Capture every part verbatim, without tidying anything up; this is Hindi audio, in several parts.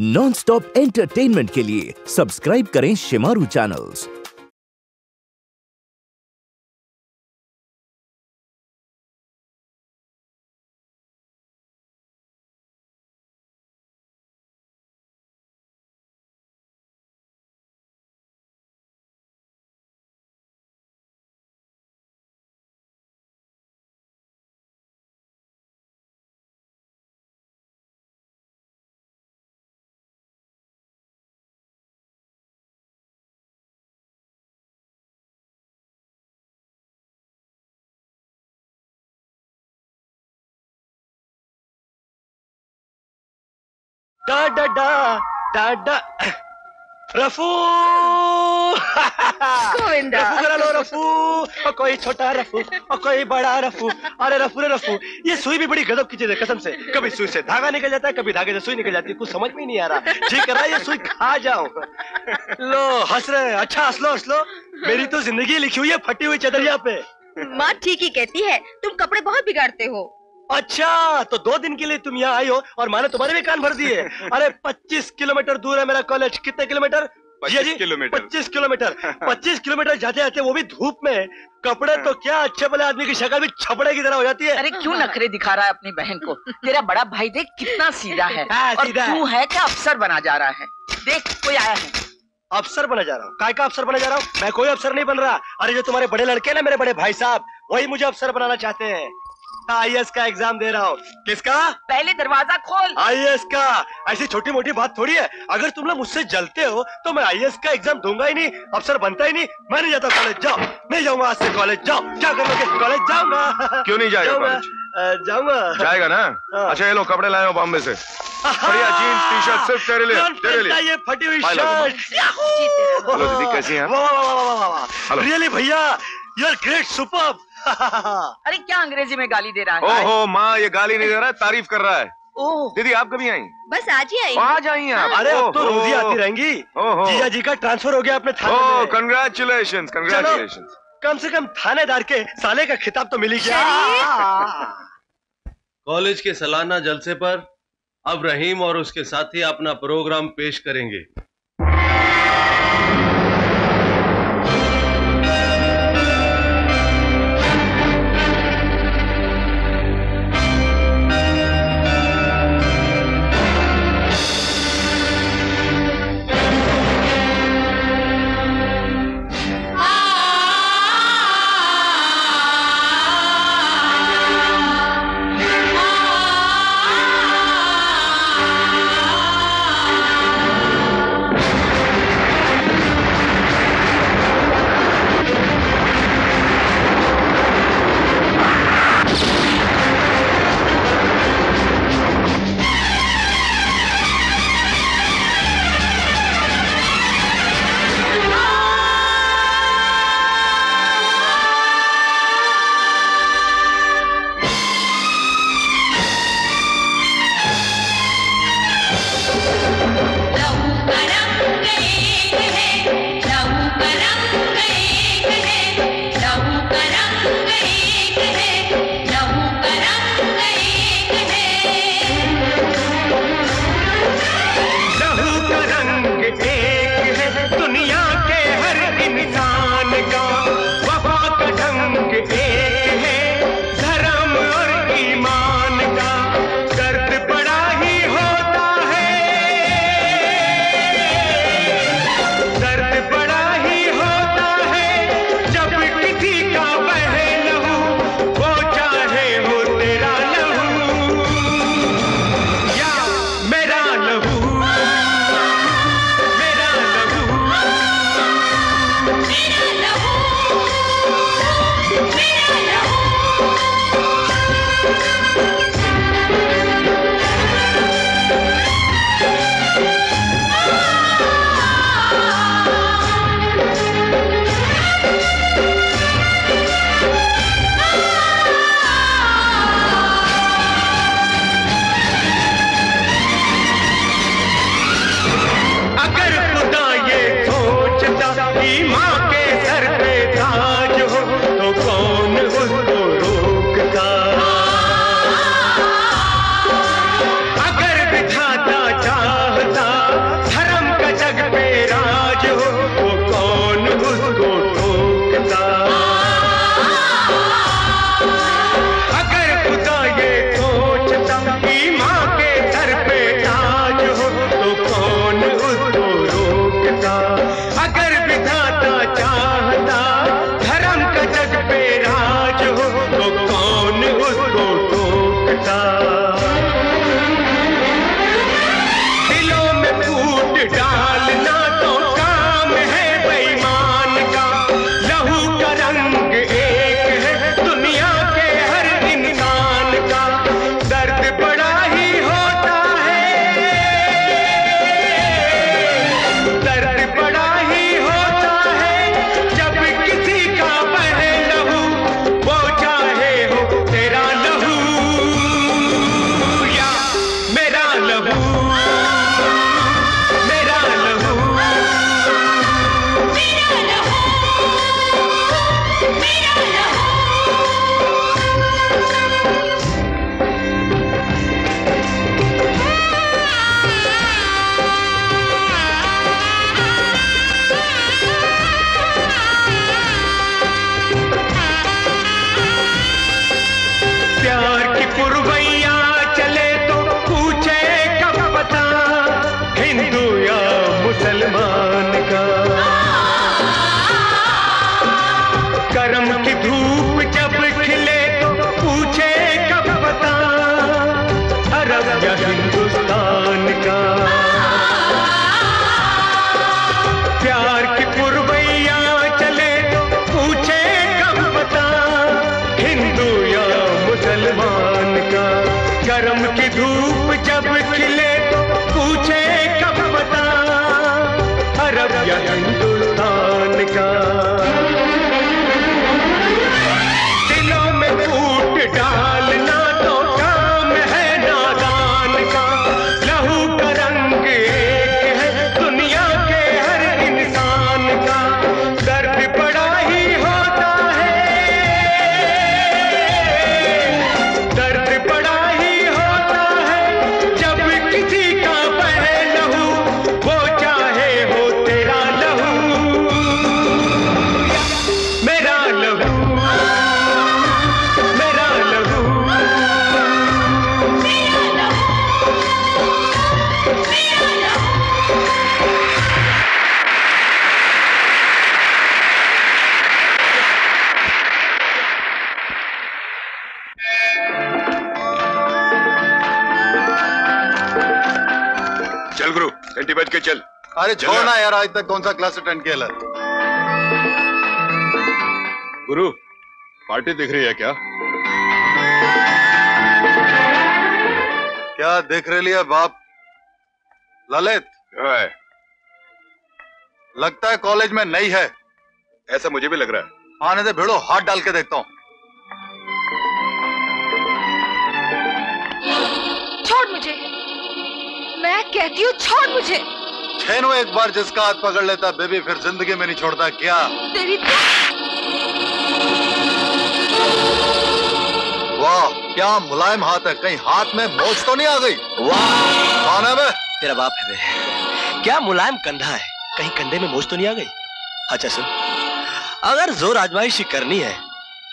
नॉनस्टॉप एंटरटेनमेंट के लिए सब्सक्राइब करें शेमारू चैनल्स। डा डा डा डा डा रफू गोविंदा रफू करा लो रफू और कोई छोटा रफू और कोई बड़ा रफू। अरे रफू रे रफू, ये सुई भी बड़ी गजब की चीज है कसम से। कभी सुई से धागा निकल जाता है, कभी धागे से सुई निकल जाती है, कुछ समझ में नहीं आ रहा। ठीक कर रहा है ये सुई खा जाओ। लो हंस रहे, अच्छा हंस लो हंस लो। मेरी तो जिंदगी लिखी हुई है फटी हुई चदरिया पे। माँ ठीक ही कहती है, तुम कपड़े बहुत बिगाड़ते हो। अच्छा तो दो दिन के लिए तुम यहाँ आई हो और माने तुम्हारे भी कान भर दिए। अरे पच्चीस किलोमीटर दूर है मेरा कॉलेज। कितने किलोमीटर? पच्चीस किलोमीटर। पच्चीस किलोमीटर पच्चीस किलोमीटर जाते जाते, वो भी धूप में। कपड़े तो क्या, अच्छे भले आदमी की शक्ल भी छपड़े की तरह हो जाती है। अरे क्यों नखरे दिखा रहा है अपनी बहन को? तेरा बड़ा भाई देख कितना सीधा है, और तू है क्या अफसर बना जा रहा है। देख कोई आया है। अफसर बना जा रहा हूँ? काय का अफसर बना जा रहा हूँ? मैं कोई अफसर नहीं बन रहा। अरे जो तुम्हारे बड़े लड़के है ना, मेरे बड़े भाई साहब, वही मुझे अफसर बनाना चाहते हैं। आई ए एस का एग्जाम दे रहा हूँ। किसका? पहले दरवाजा खोल। आई ए एस का? ऐसी छोटी मोटी बात थोड़ी है। अगर तुम लोग मुझसे जलते हो तो मैं आई ए एस का एग्जाम दूंगा ही नहीं, अफसर बनता ही नहीं। मैं नहीं जाता कॉलेज। जाओ, नहीं जाऊंगा आज से कॉलेज। जाओ, क्या करोगे? कॉलेज जाऊंगा। क्यों नहीं जाएगा? जाऊंगा। जाएगा ना? अच्छा ये लो कपड़े लाए हो बॉम्बे से, बढ़िया जीन्स टी शर्ट सिर्फ तेरे लिए, तेरे लिए ये फटी हुई शर्ट। हेलो दीदी कैसी हैं? वाह वाह वाह वाह, रियली भैया यू आर ग्रेट, सुपर्ब। अरे क्या अंग्रेजी में गाली दे रहा है? ओहो माँ, ये गाली नहीं दे रहा है, तारीफ कर रहा है। ओह दीदी आप कभी आई? बस आज ही आई। आज आई आप? अरे अब तो रोज ही आती रहेंगी। जीजा जी का ट्रांसफर हो गया अपने थाने में। Congratulations congratulations. कम से कम थानेदार के साले का खिताब तो मिल ही गया। कॉलेज के सालाना जलसे पर अब रहीम और उसके साथी अपना प्रोग्राम पेश करेंगे। घंटी बज के चल। अरे छोड़ ना यार, आज तक कौन सा क्लास अटेंड किया लग? गुरु पार्टी दिख रही है क्या? क्या दिख रही है बाप? ललित लगता है कॉलेज में नहीं है। ऐसा मुझे भी लग रहा है। आने दे भिड़ो, हाथ डाल के देखता हूँ। छोड़ मुझे, मैं कहती हूँ छोड़ मुझे। छेनो एक बार जिसका हाथ पकड़ लेता बेबी फिर जिंदगी में नहीं छोड़ता। क्या तेरी वाह क्या मुलायम हाथ है, कहीं हाथ में मोच तो नहीं आ गई? वाह कौन है बे? तेरा बाप है बे। क्या मुलायम कंधा है, कहीं कंधे में मोच तो नहीं आ गई? अच्छा सुन, अगर जोर आजमाइशी करनी है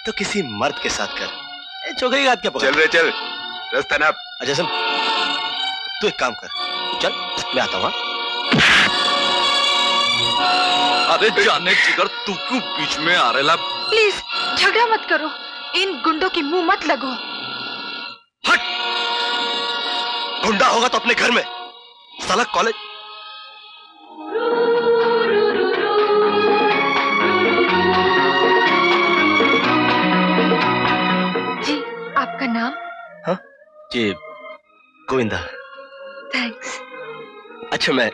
तो किसी मर्द के साथ कर, चौकड़ी हाथ क्या पकड़। चल रे चल रास्ता ना। अच्छा सुन, तू एक काम कर, चल मैं आता हूँ। अरे जाने जिगर तू क्यों बीच में आ रहा? प्लीज झगड़ा मत करो, इन गुंडों के मुंह मत लगो। हट, गुंडा होगा तो अपने घर में, साला कॉलेज। जी आपका नाम? हाँ जी गोविंदा। थैंक्स। अच्छा मैं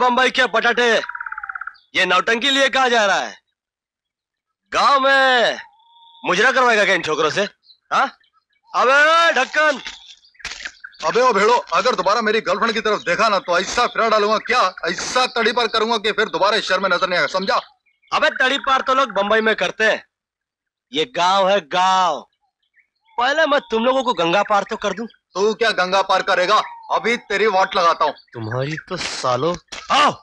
बम्बई के बटाटे, ये नौटंकी लिए कहा जा रहा है? गांव में मुजरा करवाएगा क्या इन छोकरों से? हाँ अबे ढक्कन। अबे ओ भेड़ो, अगर दोबारा मेरी गर्लफ्रेंड की तरफ देखा ना तो ऐसा फिरा डालूंगा, क्या ऐसा तड़ी पार करूंगा कि फिर दोबारा शहर में नजर नहीं आएगा, समझा? अबे तड़ी पार तो लोग बम्बई में करते हैं, ये गांव है गांव। पहले मैं तुम लोगों को गंगा पार तो कर दूं। तू क्या गंगा पार करेगा, अभी तेरी वाट लगाता हूँ। तुम्हारी तो सालों। आओ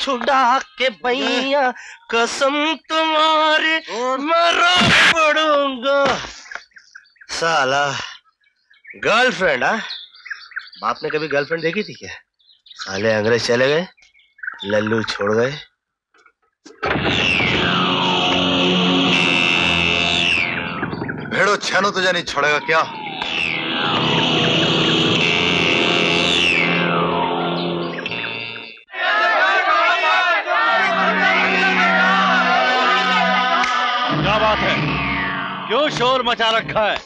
छुड़ा के भैया, कसम तुम्हारी मरो पड़ूंगा। साला गर्लफ्रेंड। हाँ बाप ने कभी गर्लफ्रेंड देखी थी क्या? साले अंग्रेज चले गए, लल्लू छोड़ गए। भेड़ो छानो तुझे नहीं छोड़ेगा क्या? क्यों शोर मचा रखा है?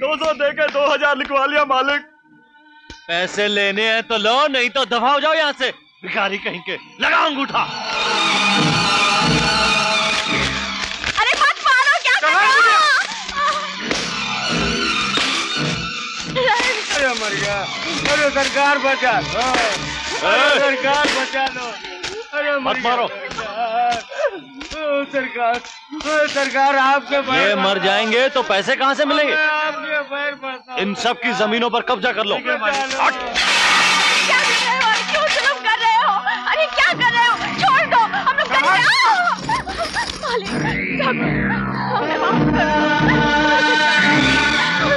दो सौ देकर दो हजार लिखवा लिया मालिक। पैसे लेने हैं तो लो, नहीं तो दफा हो जाओ यहाँ से, भिखारी कहीं के। लगा अंगूठा। अरे मत मारो, क्या कर रहे हो? अरे मर गया। अरे सरकार बचा लो, सरकार बचा लो। अरे मत मारो सरकार। सरकार आपके ये मर जाएंगे तो पैसे कहाँ से मिलेंगे? आपके इन सब की जमीनों पर कब्जा कर लो। क्या कर रहे हो? क्यों जुल्म कर रहे हो? अरे क्या कर रहे हो? छोड़ दो, हम लोग घर जाओ। हमें माफ कर दो,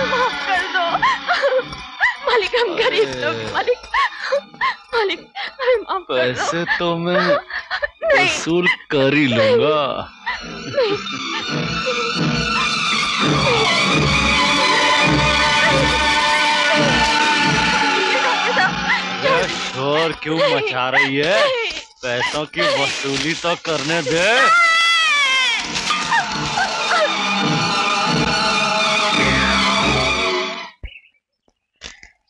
माफ कर दो मालिक, हम गरीब लोग मालिक, मालिक हमें माफ कर दो। पैसे तो मैं वसूल कर ही लूंगा। शोर क्यों मचा रही है? पैसों की वसूली तो करने दे।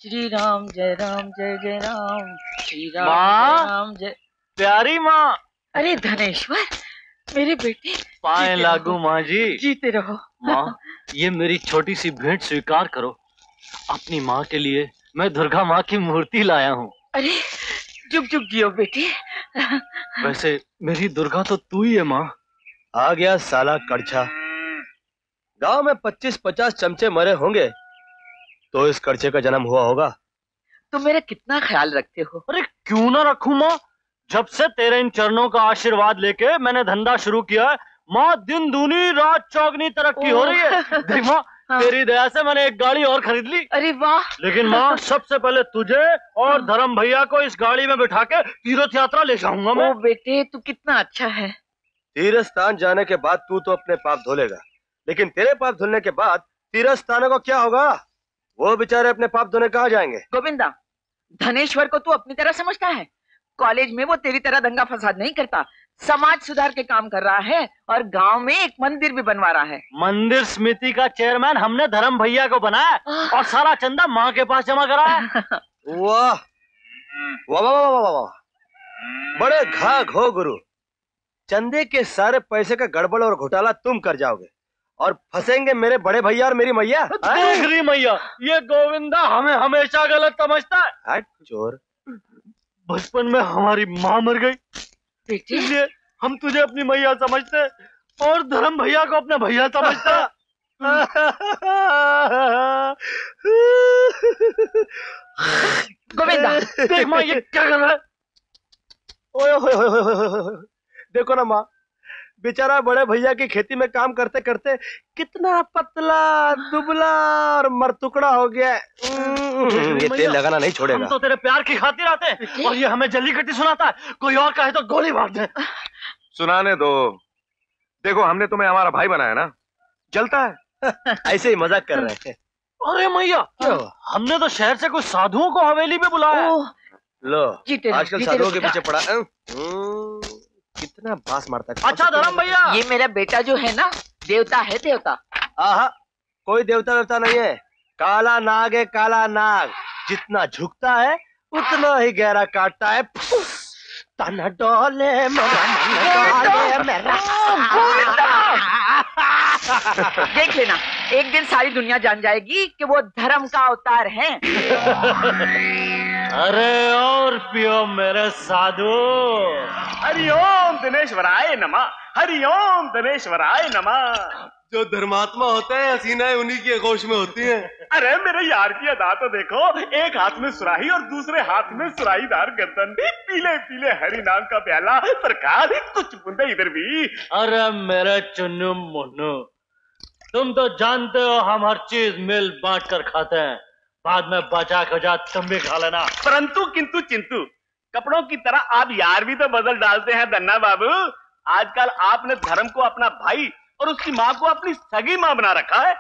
श्री राम जय राम जय जय राम, श्री राम जय राम जय। प्यारी माँ। अरे धनेश्वर मेरे बेटे, पाए लागू माँ जी, जीते रहो। माँ ये मेरी छोटी सी भेंट स्वीकार करो। अपनी माँ के लिए मैं दुर्गा माँ की मूर्ति लाया हूँ। अरे चुप चुप जियो बेटे। वैसे मेरी दुर्गा तो तू ही है माँ। आ गया साला कड़छा। गांव में पच्चीस पचास चमचे मरे होंगे तो इस कड़छे का जन्म हुआ होगा। तुम तो मेरा कितना ख्याल रखते हो। अरे क्यों ना रखूं माँ, जब से तेरे इन चरणों का आशीर्वाद लेके मैंने धंधा शुरू किया है माँ, दिन दूनी रात चौगनी तरक्की हो रही है। देख माँ, तेरी दया से मैंने एक गाड़ी और खरीद ली। अरे वाह। लेकिन माँ सबसे पहले तुझे और धर्म भैया को इस गाड़ी में बिठा के तीर्थ यात्रा ले जाऊंगा मैं। ओ बेटे तू कितना अच्छा है। तीर्थ स्थान जाने के बाद तू तो अपने पाप धोलेगा, लेकिन तेरे पाप धुलने के बाद तीर्थ स्थानों को क्या होगा? वो बेचारे अपने पाप धोने कहाँ जाएंगे? गोविंदा, धनेश्वर को तू अपनी तरह समझता है। कॉलेज में वो तेरी तरह दंगा फसाद नहीं करता, समाज सुधार के काम कर रहा है और गांव में एक मंदिर भी बनवा रहा है। मंदिर समिति का चेयरमैन हमने धर्म भैया को बनाया और सारा चंदा माँ के पास जमा कराया। वाह वाह वाह वाह वाह, बड़े घाघ हो गुरु। चंदे के सारे पैसे का गड़बड़ और घोटाला तुम कर जाओगे और फंसेंगे मेरे बड़े भैया और मेरी मैया। मैया ये गोविंदा हमें हमेशा गलत समझता है। चोर, बचपन में हमारी माँ मर गई इसलिए हम तुझे अपनी मैया समझते और धर्म भैया को अपना भैया समझता। गोविंदा देख माँ ये क्या कर रहा है। ओए होए होए होए होए, देखो ना माँ, बेचारा बड़े भैया की खेती में काम करते करते कितना पतला दुबला और मरतुकड़ा हो गया। ये तेल लगाना नहीं छोड़ेगा। हम तो तेरे प्यार की खातिर आते हैं और ये हमें जल्लीकटी सुनाता है। कोई और कहे तो गोली मार दे। सुनाने दो, देखो हमने तुम्हें हमारा भाई बनाया ना, जलता है। ऐसे ही मजाक कर रहे हैं। अरे मैया हमने तो शहर से कुछ साधुओं को हवेली में बुलाया। लो आजकल साधुओं के पीछे पड़ा, कितना बास मारता है। अच्छा धर्म भैया ये मेरा बेटा जो है ना, देवता है देवता। आहा, कोई देवता देवता नहीं है, काला नाग है काला नाग। जितना झुकता है उतना ही गहरा काटता है। तना डोले मेरा मन डोले मेरा। देख लेना एक दिन सारी दुनिया जान जाएगी कि वो धर्म का अवतार है। अरे और पियो मेरे साधु। हरिओम धनेश्वराय नमः, हरिओम धनेश्वराय नमः। जो धर्मात्मा होता है हसीनाएं उन्हीं के गोश में होती हैं। अरे मेरे यार की अदा तो देखो, एक हाथ में सुराही और दूसरे हाथ में सुराहीदार गर्दन, पीले पीले हरि नाम का प्याला, सरकार कुछ बूंदे इधर भी। अरे मेरा चुन्नू मुन्नू, तुम तो जानते हो हम हर चीज मिल बांट कर खाते हैं, बाद में बचा खजा तुम भी खा लेना। परंतु किंतु चिंतु, कपड़ों की तरह आप यार भी तो बदल डालते हैं धन्ना बाबू। आजकल आपने धर्म को अपना भाई और उसकी माँ को अपनी सगी माँ बना रखा है।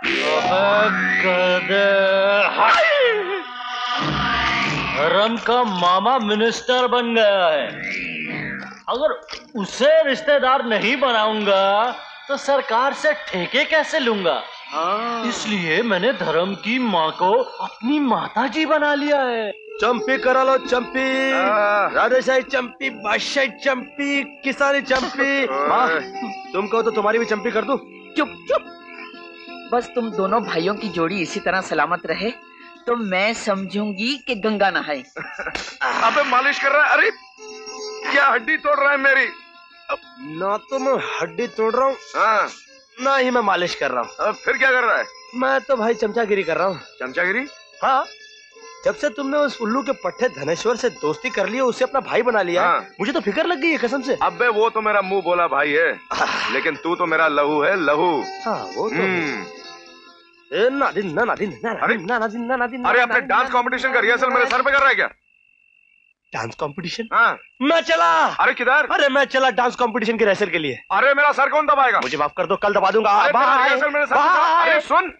धर्म का मामा मिनिस्टर बन गया है, अगर उसे रिश्तेदार नहीं बनाऊंगा तो सरकार से ठेके कैसे लूंगा। इसलिए मैंने धर्म की माँ को अपनी माताजी बना लिया है। चंपी करा लो चंपी, राधेशाही चंपी, बादशाही चंपी, किसानी चंपी। माँ तुम कहो तो तुम्हारी भी चंपी कर दूं। चुप चुप, बस तुम दोनों भाइयों की जोड़ी इसी तरह सलामत रहे तो मैं समझूंगी कि गंगा नहाए। अबे मालिश कर रहा है, अरे क्या हड्डी तोड़ रहा है मेरी। अब ना तो मैं हड्डी तोड़ रहा हूँ हाँ। ना ही मैं मालिश कर रहा हूँ। अब फिर क्या कर रहा है? मैं तो भाई चमचागिरी कर रहा हूँ। चमचागिरी? हाँ, जब से तुमने उस उल्लू के पट्टे धनेश्वर से दोस्ती कर ली, उसे अपना भाई बना लिया हाँ। मुझे तो फिक्र लग गई है कसम से। अबे वो तो मेरा मुंह बोला भाई है, लेकिन तू तो मेरा लहू है, लहू। हाँ वो तो। नादिन ना नादिन ना नादिन ना नादिन ना नादिन। अरे अपने डांस कॉम्पिटिशन का रिहर्सल मेरे सर पे कर रहा है क्या? Dance competition? हाँ। मैं चला। अरे किधर? अरे मैं चला डांस कंपटीशन के रेसर के लिए। अरे मेरा सर कौन दबाएगा? मुझे माफ कर दो, कल दबा दूंगा। अरे बाय। रेसर मेरे सर बाय। अरे सुन,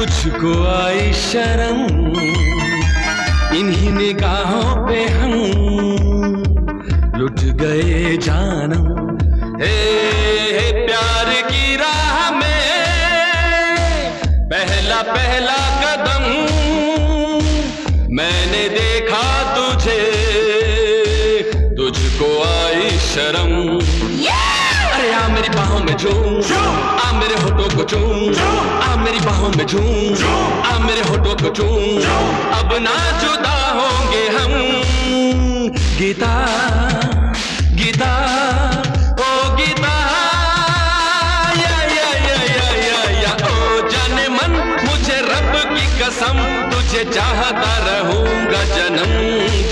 तुझको आई शर्म, इन्हीं निगाहों पे हम लुट गए जानम। हे हे प्यार की राह में पहला पहला कदम मैंने देखा तुझे, तुझको आई शर्म। अरे आ मेरी बाहों में झूम, मेरे होठों को चूम, आ मेरी बाहों में झूम, आ मेरे होठों को चूम, अब ना जुदा होंगे हम। गीता गीता ओ गीता, या या या या या या ओ जाने मन, मुझे रब की कसम तुझे चाहता रहूंगा जन्म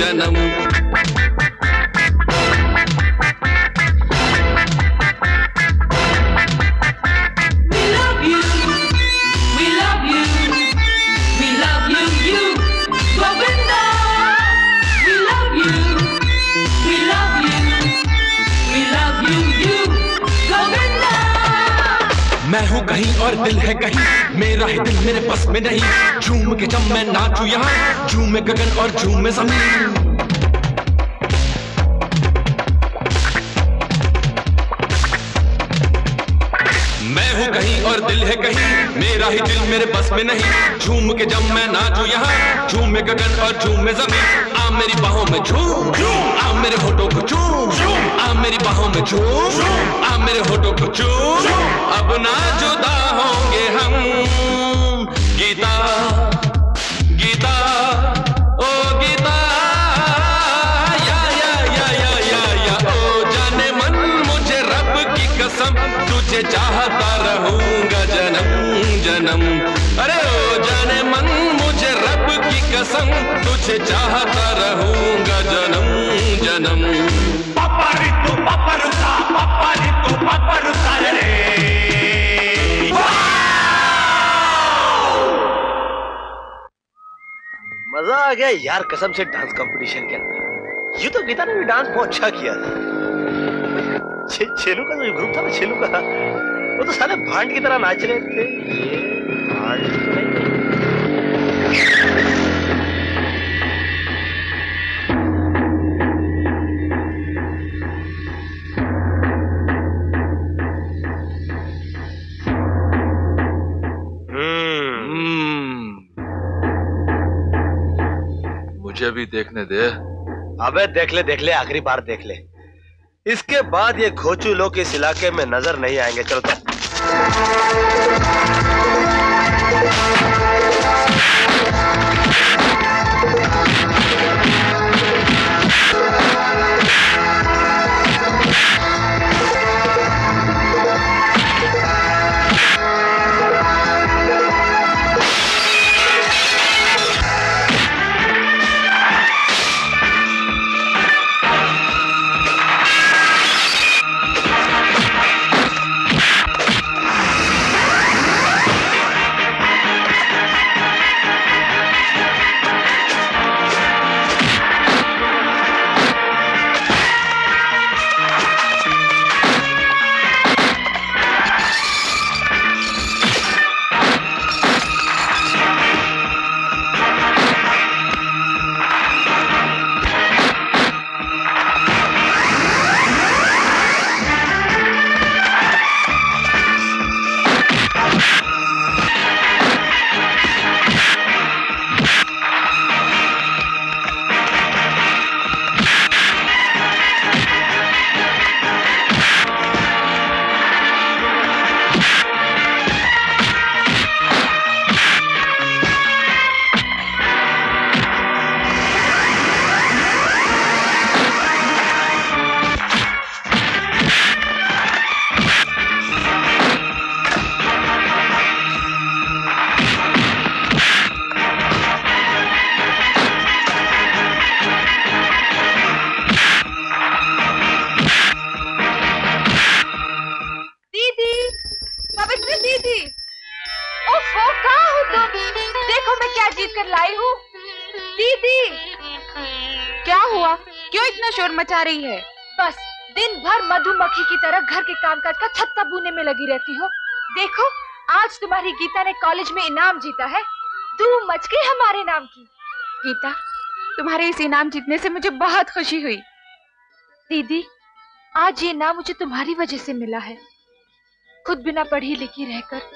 जन्म। कहीं और दिल है कहीं, मेरा ही दिल मेरे बस में नहीं। झूम के जब मैं नाचू यहाँ, झूमे गगन और झूमे जमीन। मैं हूँ कहीं और दिल है कहीं, मेरा ही दिल मेरे बस में नहीं। झूम के जब मैं नाचू यहाँ, झूमे गगन और झूमे जमीन। आ मेरी बाहों में झूम, आ मेरे होठों को चूम, आ मेरी बाहों में झूम, आ मेरे होठों को चूम, अब ना जुदा होंगे हम। गीता गीता ओ गीता, या या या या या या ओ जाने मन, मुझे रब की कसम तुझे चाहता रहूंगा जन्म जन्म। अरे ओ जाने मन, मुझे रब की कसम तुझे चाहता रहूंगा जन्म जन्म। पापा पापा रुका, पापा रितु पापा रुका रे। मजा आ गया यार कसम से डांस कंपटीशन के अंदर। ये तो गीता ने भी डांस बहुत अच्छा किया था। छेलू का जो ग्रुप था ना, छेलू का, वो तो सारे भांड की तरह नाच रहे थे। ये भांड तो नहीं। भी देखने दे। अबे देख ले देख ले, आखिरी बार देख ले, इसके बाद ये घोचू लोग इस इलाके में नजर नहीं आएंगे। चलो आज तुम्हारी गीता ने कॉलेज में इनाम जीता है। तू मच गई हमारे नाम की। गीता, तुम्हारे इस इनाम जीतने से मुझे बहुत खुशी हुई। दीदी, आज ये इनाम मुझे तुम्हारी वजह से मिला है। खुद बिना पढ़ी लिखी रहकर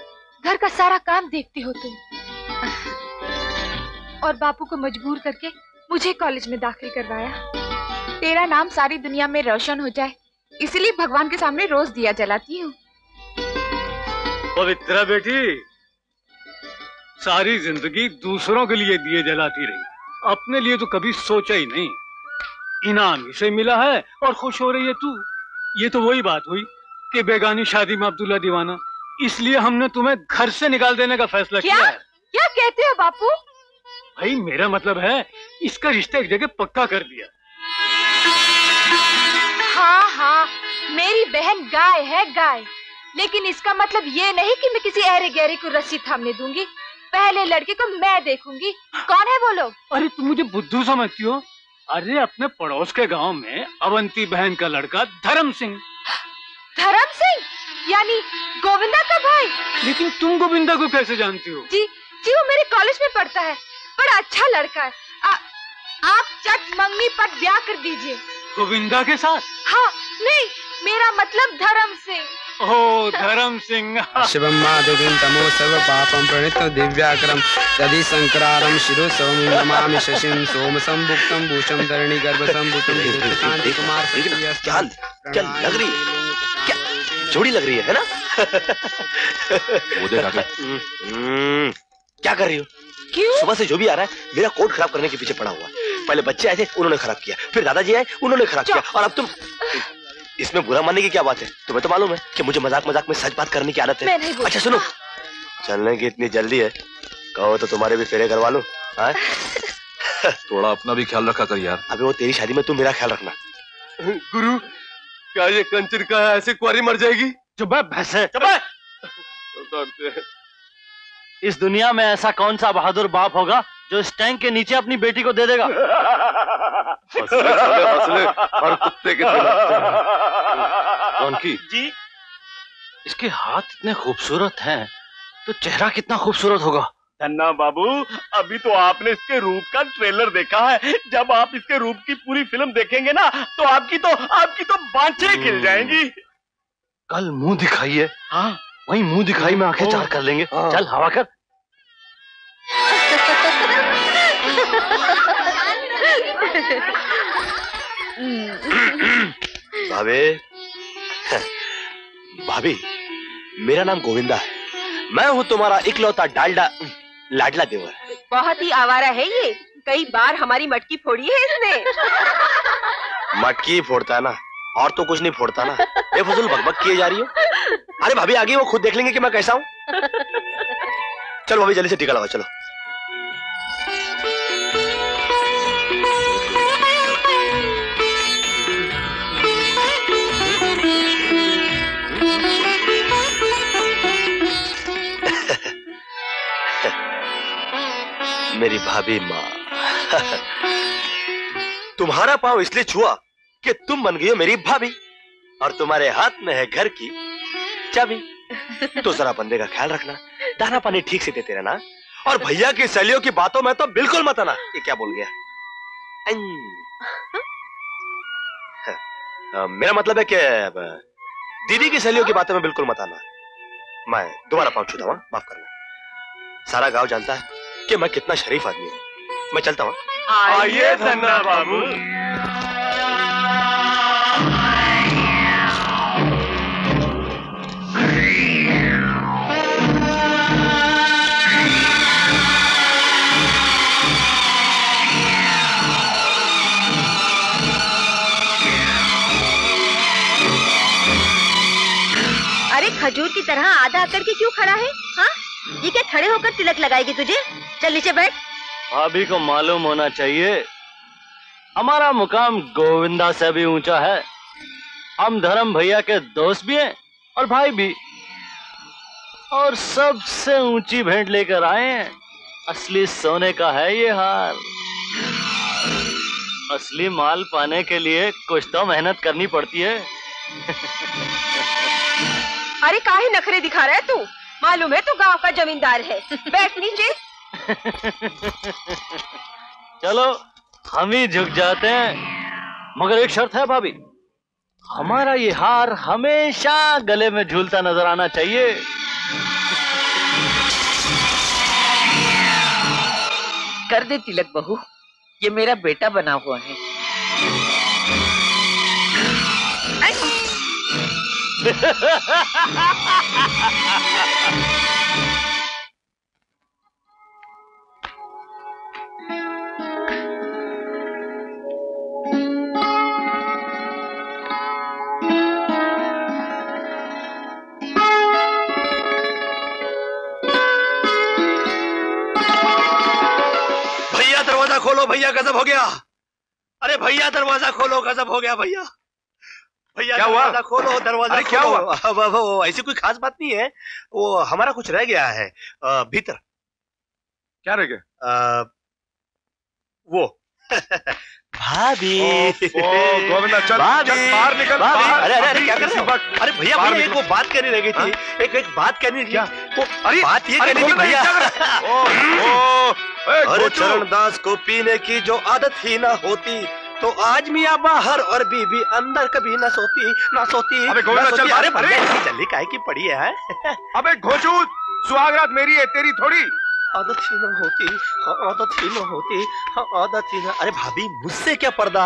घर का सारा काम देखती हो तुम, और बापू को मजबूर करके मुझे कॉलेज में दाखिल करवाया। तेरा नाम सारी दुनिया में रोशन हो जाए, इसलिए भगवान के सामने रोज दिया जलाती हूँ। पवित्रा बेटी, सारी जिंदगी दूसरों के लिए दिए जलाती रही, अपने लिए तो कभी सोचा ही नहीं। इनाम इसे मिला है और खुश हो रही है तू। ये तो वही बात हुई कि बेगानी शादी में अब्दुल्ला दीवाना, इसलिए हमने तुम्हें घर से निकाल देने का फैसला किया है। क्या कहते हो बापू? भाई मेरा मतलब है, इसका रिश्ता एक जगह पक्का कर दिया। हाँ हाँ, मेरी बहन गाय है गाय, लेकिन इसका मतलब ये नहीं कि मैं किसी ऐरे गहरे को रस्सी थामने दूंगी। पहले लड़के को मैं देखूंगी। कौन है वो लोग? अरे तुम मुझे बुद्धू समझती हो? अरे अपने पड़ोस के गांव में अवंती बहन का लड़का धर्म सिंह। धर्म सिंह यानी गोविंदा का भाई। लेकिन तुम गोविंदा को कैसे जानती हो? जी जी, वो मेरे कॉलेज में पढ़ता है, बड़ा अच्छा लड़का है। आ, आप चट मंगनी पर ब्याह कर दीजिए। गोविंदा के साथ? हाँ, नहीं, मेरा मतलब धर्म सिंह। ओ धर्म सिंह। शिवम माधुरीं तमो सर्व पापं प्रणितो दिव्याकरं दधि संकरारं शिरोसौमि नमामि शशिं सोम संभुक्तं भूषं धरणी गर्भसंभूतं शांति कुमार। क्या क्या लग रही है? क्या जोड़ी लग रही है, है ना? वो देख काका, क्या कर रही हो? क्यों? सुबह से जो भी आ रहा है मेरा कोट खराब करने के पीछे पड़ा हुआ। पहले बच्चे आए थे, उन्होंने खराब किया, फिर दादाजी आए, उन्होंने खराब किया, और अब तुम। इसमें बुरा मानने की क्या बात है? तुम्हें तो मालूम है कि मुझे मजाक मजाक में सच बात करने की आदत है। अच्छा सुनो, चलने की इतनी जल्दी है, कहो तो तुम्हारे भी फेरे करवा लूं। थोड़ा अपना भी ख्याल रखा कर यार। अबे वो तेरी शादी में तुम मेरा ख्याल रखना। गुरु, क्या ये कंचन का है? ऐसे कुंवारी मर जाएगी? चुप भैंस है। इस दुनिया में ऐसा कौन सा बहादुर बाप होगा जो इस टैंक के नीचे अपनी बेटी को दे देगा? फसले, फसले, फसले, और कुत्ते के डोंकी जी, इसके हाथ इतने खूबसूरत हैं, तो चेहरा कितना खूबसूरत होगा। धन्ना बाबू, अभी तो आपने इसके रूप का ट्रेलर देखा है। जब आप इसके रूप की पूरी फिल्म देखेंगे ना, तो आपकी तो आपकी तो बाँचें खिल जाएंगी। कल मुंह दिखाइए। हाँ, वही मुंह दिखाई में आंखें चार कर लेंगे। चल हवा कर। भाभी, भाभी, मेरा नाम गोविंदा है। मैं हूँ तुम्हारा इकलौता डालडा लाडला देवर। बहुत ही आवारा है ये, कई बार हमारी मटकी फोड़ी है इसने। मटकी फोड़ता है ना, और तो कुछ नहीं फोड़ता ना। ये फजूल बकबक किए जा रही हो। अरे भाभी आगे वो खुद देख लेंगे कि मैं कैसा हूँ। चलो भाभी जल्दी से टीका लगाओ। चलो मेरी भाभी माँ, तुम्हारा पाँव इसलिए छुआ कि तुम बन गई हो मेरी भाभी, और तुम्हारे हाथ में है घर की चाबी। तो जरा बंदे का ख्याल रखना, दाना पानी ठीक से देते रहना, और भैया की सहेलियों की बातों में तो बिल्कुल मत आना। ये क्या बोल गया? मेरा मतलब है कि दीदी की सहेलियों की बातों में बिल्कुल मत आना। मैं दोबारा पाँव छूता हूँ, माफ करना। सारा गांव जानता है कि मैं कितना शरीफ आदमी हूँ। मैं चलता हूँ। आइए धन्ना बाबू। अरे खजूर की तरह आधा आकर के क्यों खड़ा है? हाँ, ये क्या खड़े होकर तिलक लगाएगी तुझे? चल नीचे बैठ। भाभी को मालूम होना चाहिए हमारा मुकाम गोविंदा से भी ऊंचा है। हम धर्म भैया के दोस्त भी हैं और भाई भी, और सबसे ऊंची भेंट लेकर आए हैं। असली सोने का है ये हार। असली माल पाने के लिए कुछ तो मेहनत करनी पड़ती है। अरे काहे नखरे दिखा रहा है तू? मालूम है तू गांव का जमींदार है। बैठ नीचे। चलो हम ही झुक जाते हैं, मगर एक शर्त है भाभी, हमारा ये हार हमेशा गले में झूलता नजर आना चाहिए। कर दे तिलक बहू, ये मेरा बेटा बना हुआ है। खोलो भैया, गजब हो गया। अरे भैया दरवाजा खोलो, गजब हो गया भैया। भैया दरवाजा खोलो, दरवाजा क्या हुआ? ऐसी कोई खास बात नहीं है, वो हमारा कुछ रह गया है आ, भीतर। क्या रह गया? आ, वो भाभी गोविंदा चल बाहर निकल। अरे अरे क्या कर रहे हो? अरे भैया भैया एक वो बात करनी रह गई थी, एक एक बात करनी थी। अरे बात ये करनी थी भैया। अरे चरणदास को पीने की जो आदत ही ना होती, तो आज मियाँ बाहर और बीबी अंदर कभी ना सोती ना सोती। अबे गोविंदा चल। अरे अरे चली काहे की पड़ी है? अबे घोचू, सुहागरात मेरी है तेरी थोड़ी। आदत ही न होती, आदत ही न होती, आदत ही न। अरे भाभी मुझसे क्या पर्दा?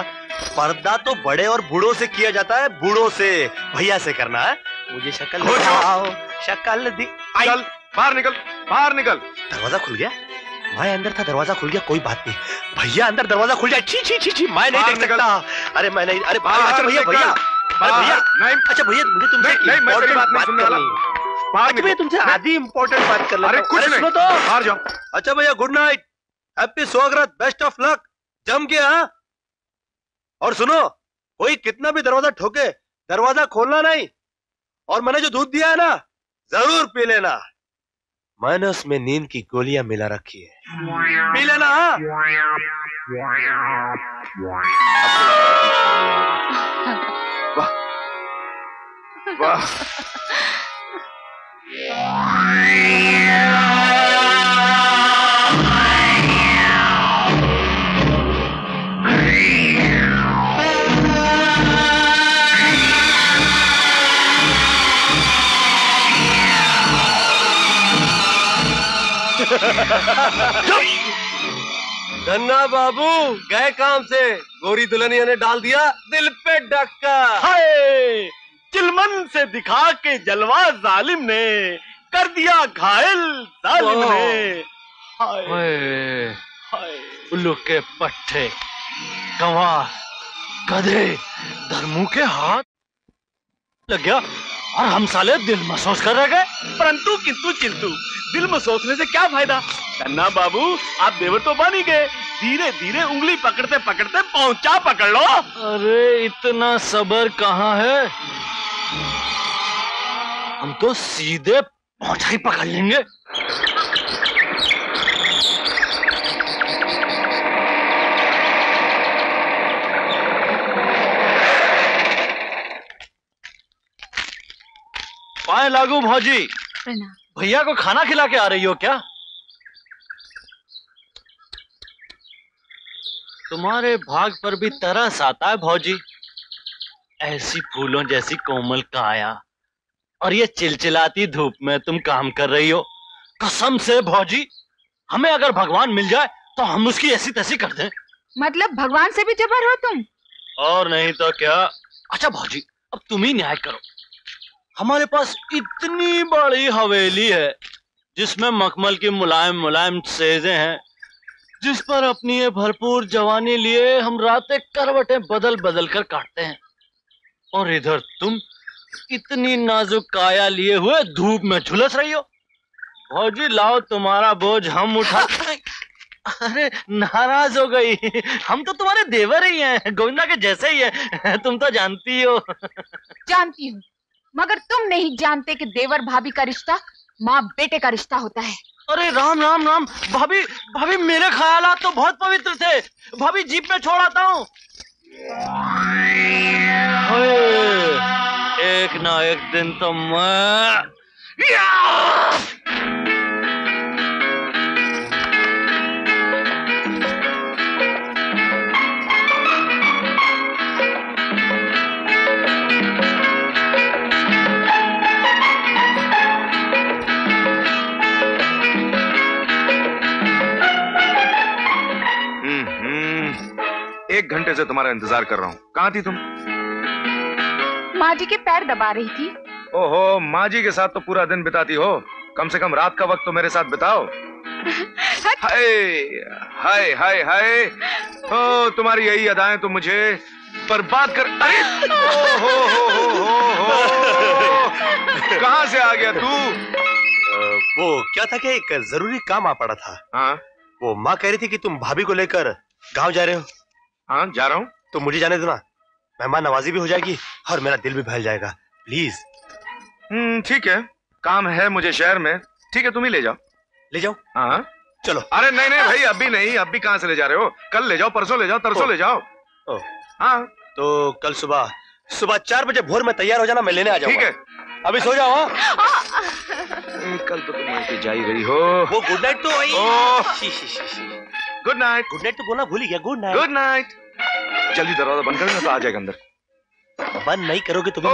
पर्दा तो बड़े और बूढ़ों से किया जाता है, बूढ़ों से। भैया से करना है। मुझे शक्ल दिखाओ, शक्ल दी। चल बाहर निकल, बाहर निकल। दरवाजा खुल गया, मैं अंदर था, दरवाजा खुल गया, कोई बात नहीं। भैया अंदर दरवाजा खुल गया, छी छी छी छी, मैं नहीं देख सकता। अरे मैं नहीं। अरे अच्छा भैया, भैया भैया नहीं। अच्छा भैया मुझे तुमसे बात करनी, मैं तुमसे आधी इंपॉर्टेंट बात कर रहा हूं। कुछ नहीं तो हार जाओ। अच्छा भैया गुड नाइट, हैप्पी स्वागत, बेस्ट ऑफ लक। जम गया। और सुनो, कोई कितना भी दरवाजा ठोके, दरवाजा खोलना नहीं। और मैंने जो दूध दिया है ना, जरूर पी लेना। मैंने उसमें नींद की गोलियां मिला रखी है, पी लेना। वाह वाह। धन्ना बाबू गए काम से, गोरी दुल्हनिया ने डाल दिया दिल पे डक्का। हाय चिलमन से दिखा के जलवा जालिम ने, कर दिया घायल जालिम ने। हाय हाय उल्लू के पट्टे, गंवार, गधे, धर्मू के हाथ लग गया और हम साले दिल महसूस कर रह गए। परंतु किंतु चिंतु, दिल महसूसने से क्या फायदा? चन्ना बाबू आप देवर तो बन ही गए, धीरे धीरे उंगली पकड़ते पकड़ते पहुंचा पकड़ लो। अरे इतना सबर कहाँ है, हम तो सीधे पहुंचा ही पकड़ लेंगे। पाए लागू भौजी, भैया को खाना खिला के आ रही हो क्या? तुम्हारे भाग पर भी तरस आता है भौजी, ऐसी फूलों जैसी कोमल काया और ये चिलचिलाती धूप में तुम काम कर रही हो। कसम से भौजी, हमें अगर भगवान मिल जाए तो हम उसकी ऐसी तैसी कर दें। मतलब भगवान से भी जबर हो तुम? और नहीं तो क्या। अच्छा भौजी अब तुम ही न्याय करो, हमारे पास इतनी बड़ी हवेली है जिसमें मखमल की मुलायम मुलायम सेजें हैं, जिस पर अपनी ये भरपूर जवानी लिए हम रातें करवटें बदल बदल कर काटते हैं, और इधर तुम इतनी नाजुक काया लिए हुए धूप में झुलस रही हो। भौजी लाओ तुम्हारा बोझ हम उठा। अरे नाराज हो गई, हम तो तुम्हारे देवर ही हैं, गोविंदा के जैसे ही हैं, तुम तो जानती हो। जानती हूँ, मगर तुम नहीं जानते कि देवर भाभी का रिश्ता माँ बेटे का रिश्ता होता है। अरे राम राम राम भाभी, भाभी मेरे ख्यालात तो बहुत पवित्र थे भाभी, जीप में छोड़ आता हूँ। एक ना एक दिन तो मैं एक घंटे से तुम्हारा इंतजार कर रहा हूँ। कहाँ थी तुम? माँ जी के पैर दबा रही थी। ओहो, माँ जी के साथ तो पूरा दिन बिताती हो, कम से कम रात का वक्त तो मेरे साथ बिताओ। हाय हाय हाय हाय, ओ तुम्हारी यही अदाएं तो मुझे बर्बाद कर। अरे ओहो हो हो हो, कहाँ से आ गया तू? वो क्या था कि एक जरूरी काम आ पड़ा था। हाँ, वो माँ कह रही थी कि तुम भाभी को लेकर गाँव जा रहे हो। हाँ जा रहा हूँ। तो मुझे जाने देना, मेहमान नवाजी भी हो जाएगी और मेरा दिल भी बहल जाएगा। प्लीज। हम्म, ठीक है, काम है मुझे शहर में। ठीक है, तुम ही ले जाओ। ले जाओ? हाँ चलो। अरे नहीं नहीं भाई, अभी नहीं, अभी कहाँ से ले जा रहे हो? कल ले जाओ, परसों ले जाओ, तरसों ले जाओ। ओ हाँ, तो कल सुबह सुबह चार बजे भोर में तैयार हो जाना, मैं लेने आ जाऊँ। ठीक है, अभी सो जाओ। कल तो तुम जा ही रही हो। वो गुड नाइट तो वही। Good night. गुड नाइट तो बोलना भूल ही गया। Good night. Good night. जल्दी दरवाजा बंद करो ना, तो आ जाएगा अंदर। बंद नहीं करोगे तो मैं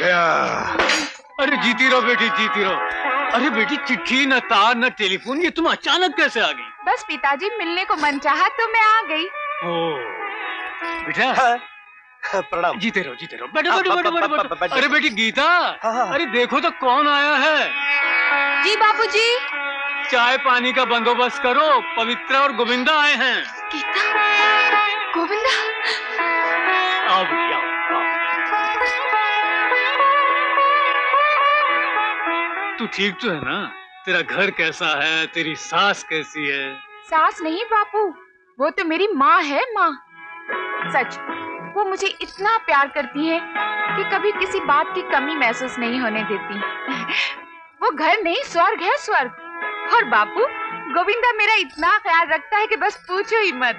गया। अरे जीती रहो बेटी, जीती रहो। अरे बेटी, चिट्ठी न तार न टेलीफोन, ये तुम अचानक कैसे आ गई? बस पिताजी मिलने को मन चाहा तो मैं आ गई। ओ बेटा, प्रणाम। जीते रहो, जीते रहो। बैठो बैठो बैठो बैठो। अरे बेटी गीता, अरे देखो तो कौन आया है। जी बापू जी। चाय पानी का बंदोबस्त करो, पवित्रा और गोविंदा आए हैं। गीता, गोविंदा। आओ भैया, तू ठीक तो है ना? तेरा घर कैसा है? तेरी सास कैसी है? सास नहीं बापू, वो तो मेरी माँ है। माँ सच, वो मुझे इतना प्यार करती है कि कभी किसी बात की कमी महसूस नहीं होने देती। वो घर नहीं, स्वर्ग है, स्वर्ग। और बापू, गोविंदा मेरा इतना ख्याल रखता है कि बस पूछो ही मत।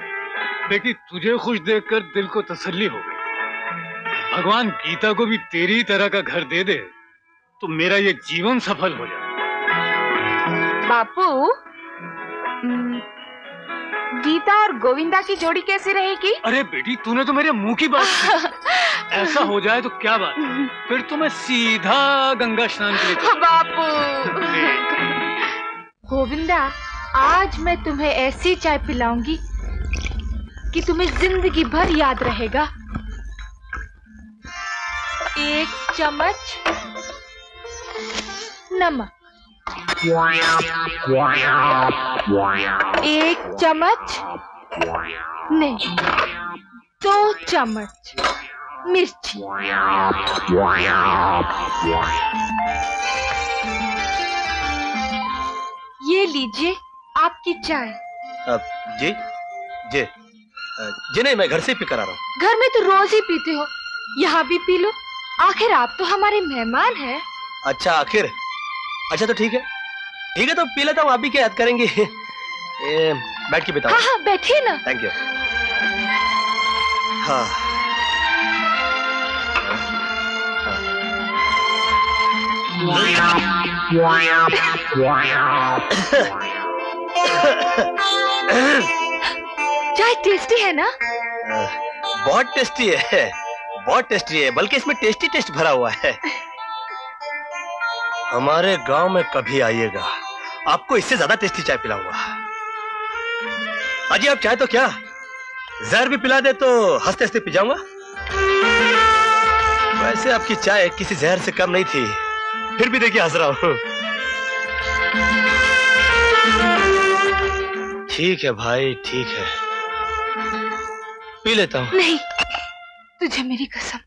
बेटी, तुझे खुश देखकर दिल को तसल्ली हो गई। भगवान गीता को भी तेरी तरह का घर दे दे तो मेरा ये जीवन सफल हो जाए। बापू, गीता और गोविंदा की जोड़ी कैसी रहेगी? अरे बेटी, तूने तो मेरे मुंह की बात। ऐसा हो जाए तो क्या बात है, फिर तो मैं सीधा गंगा स्नान के लिए। बापू गोविंदा, आज मैं तुम्हें ऐसी चाय पिलाऊंगी कि तुम्हें जिंदगी भर याद रहेगा। एक चम्मच नमक, एक चम्मच नहीं, दो चम्मच मिर्ची। ये लीजिए आपकी चाय। जी जी जी नहीं, मैं घर से पी कर आ रहा हूँ। घर में तो रोज ही पीते हो, यहाँ भी पी लो, आखिर आप तो हमारे मेहमान हैं। अच्छा आखिर, अच्छा तो ठीक है, ठीक है तो पी लेता हूँ, आप भी क्या याद करेंगे। ए, बैठ के बताओ। हाँ हाँ बैठिए ना। Thank you. हाँ चाय टेस्टी है ना? बहुत टेस्टी है, बहुत टेस्टी है, बल्कि इसमें टेस्टी टेस्ट भरा हुआ है। हमारे गांव में कभी आइएगा, आपको इससे ज्यादा टेस्टी चाय पिलाऊंगा। अजी आप चाहे तो क्या, जहर भी पिला दे तो हंसते हंसते पी जाऊंगा। वैसे आपकी चाय किसी जहर से कम नहीं थी, फिर भी देखिए हंस रहा हूं। ठीक है भाई, ठीक है, पी लेता हूं। नहीं, तुझे मेरी कसम।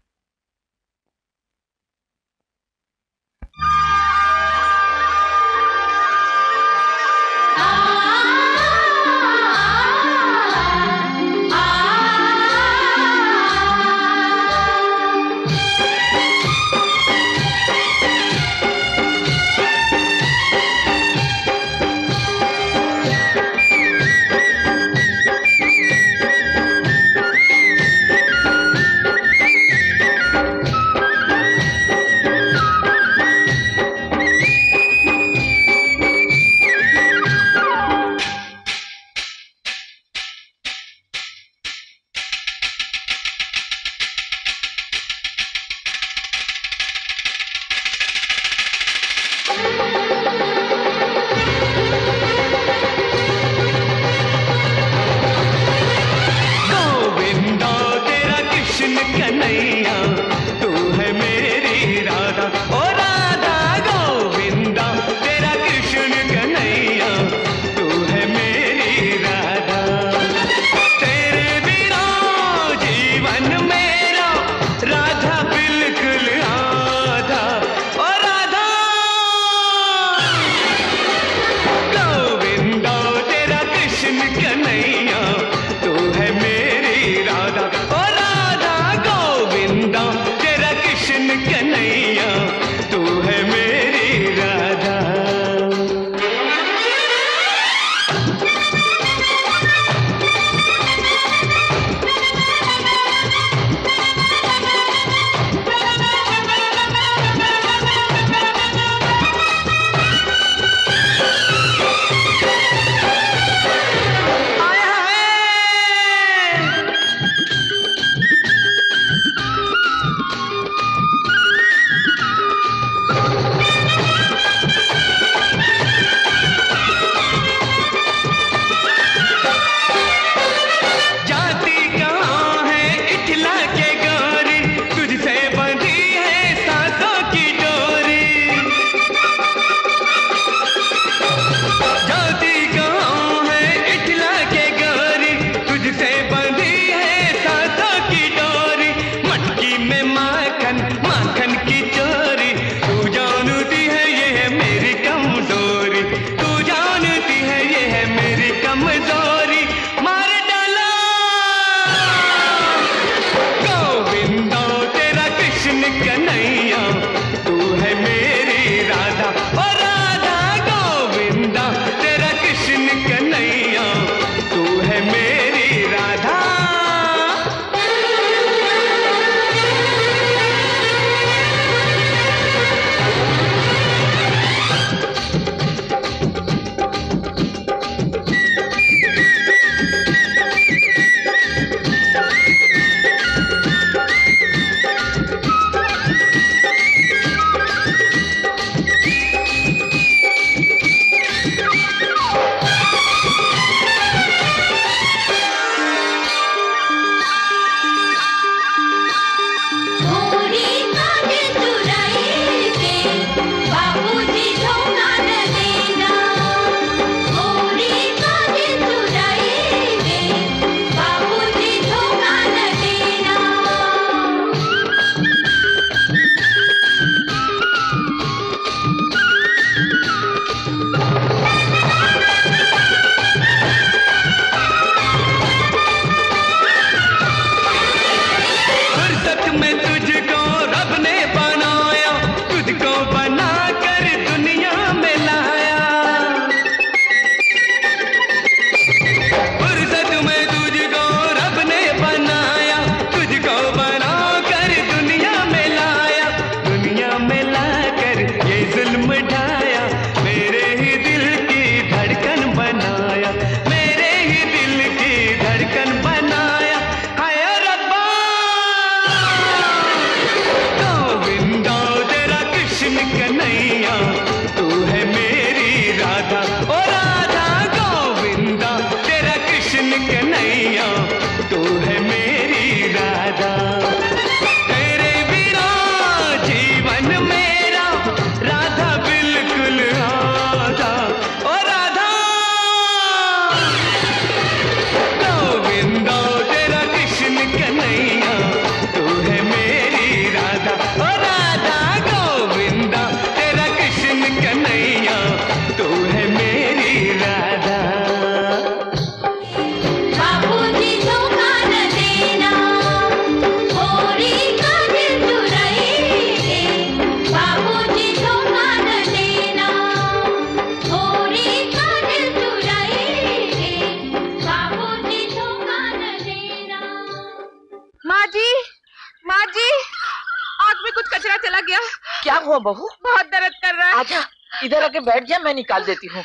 बेटा चला गया। क्या हुआ बहू? बहुत दर्द कर रहा है। आजा, इधर आके बैठ जा, मैं निकाल देती हूँ।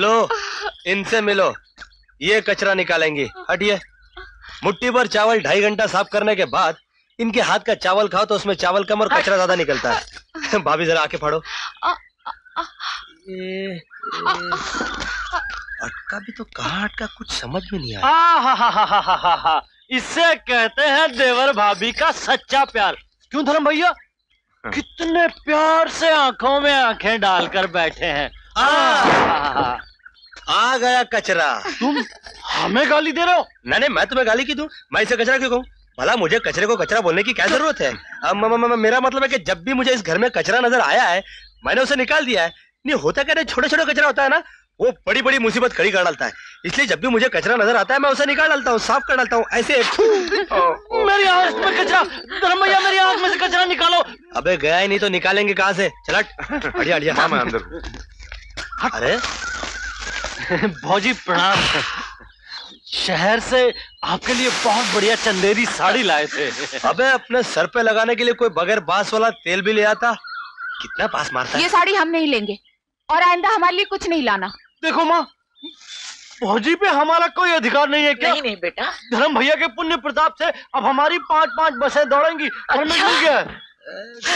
लो इनसे मिलो, ये कचरा निकालेंगी। हटिए। मुट्ठी भर चावल ढाई घंटा साफ करने के बाद इनके हाथ का चावल खाओ तो उसमें चावल कम और कचरा ज्यादा निकलता है। भाभी जरा आके फाड़ो। अटका भी तो कहाँ अटका, कुछ समझ में नहीं आया। हा हा हा हा हा हा, इससे कहते हैं देवर भाभी का सच्चा प्यार। क्यों धर्म भैया, कितने प्यार से आंखों में आंखें डालकर बैठे हैं। आ, आ, आ गया कचरा। तुम हमें गाली दे रहे हो? नहीं नहीं, मैं तुम्हें गाली की दूं? मैं इसे कचरा क्यों कहूँ भला? मुझे कचरे को कचरा बोलने की क्या जरूरत है? आ, म, म, म, मेरा मतलब है कि जब भी मुझे इस घर में कचरा नजर आया है मैंने उसे निकाल दिया है। नहीं होता क्या, छोटे छोटे कचरा होता है ना, वो बड़ी बड़ी मुसीबत खड़ी कर डालता है। इसलिए जब भी मुझे कचरा नजर आता है मैं उसे निकाल डालता हूँ, साफ कर डालता हूँ। ऐसे मेरी आंख में कचरा, धर्मैया मेरी आंख में से कचरा निकालो। अबे गया ही नहीं तो निकालेंगे कहाँ से? चल बढ़िया बढ़िया। हाँ मैं अंदर हूँ। अरे भौजी प्रणाम। शहर से आपके लिए बहुत बढ़िया चंदेरी साड़ी लाए थे। अबे अपने सर पे लगाने के लिए कोई बगैर बांस वाला तेल भी ले आता, कितना पास मारता है। ये साड़ी हम नहीं लेंगे और आइंदा हमारे लिए कुछ नहीं लाना। देखो माँ, भौजी पे हमारा कोई अधिकार नहीं है क्या? नहीं नहीं बेटा, धर्म भैया के पुण्य प्रताप से अब हमारी पांच पांच बसें दौड़ेंगी। परमिट मिल गया है,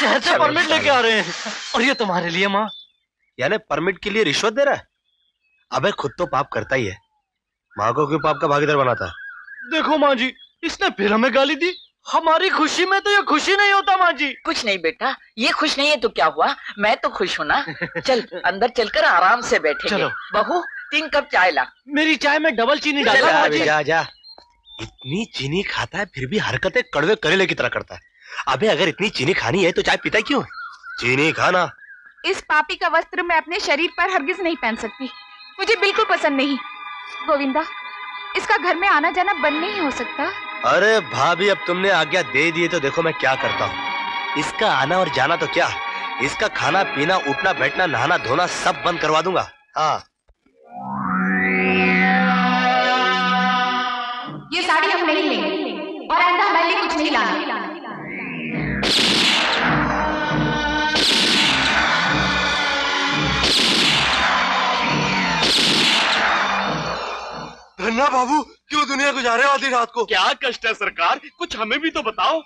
शहर से परमिट लेके आ रहे हैं। और ये तुम्हारे लिए माँ। यानी परमिट के लिए रिश्वत दे रहा है? अबे खुद तो पाप करता ही है, माँ को क्यों पाप का भागीदार बनाता? देखो माँ जी, इसने फिर हमें गाली दी। हमारी खुशी में तो ये खुशी नहीं होता माँ जी। कुछ नहीं बेटा, ये खुश नहीं है तो क्या हुआ, मैं तो खुश हूँ ना। चल अंदर चलकर आराम से बैठेंगे। बहू तीन कप चाय ला। मेरी चाय में डबल चीनी डाला माँ जी। जा जा, इतनी चीनी खाता है फिर भी हरकतें कड़वे करेले की तरह करता है। अबे अगर इतनी चीनी खानी है तो चाय पीता क्यों? चीनी खाना। इस पापी का वस्त्र मैं अपने शरीर पर हरगिज नहीं पहन सकती, मुझे बिल्कुल पसंद नहीं। गोविंदा, इसका घर में आना जाना बंद नहीं हो सकता। अरे भाभी, अब तुमने आज्ञा दे दी तो देखो मैं क्या करता हूँ। इसका आना और जाना तो क्या, इसका खाना पीना उठना बैठना नहाना धोना सब बंद करवा दूंगा। हाँ ये साड़ी हम नहीं लेंगे और आइंदा हमारे लिए कुछ नहीं लाना। धन्ना बाबू, क्यों दुनिया को जा रहे हो आधी रात को? क्या कष्ट है सरकार, कुछ हमें भी तो बताओ।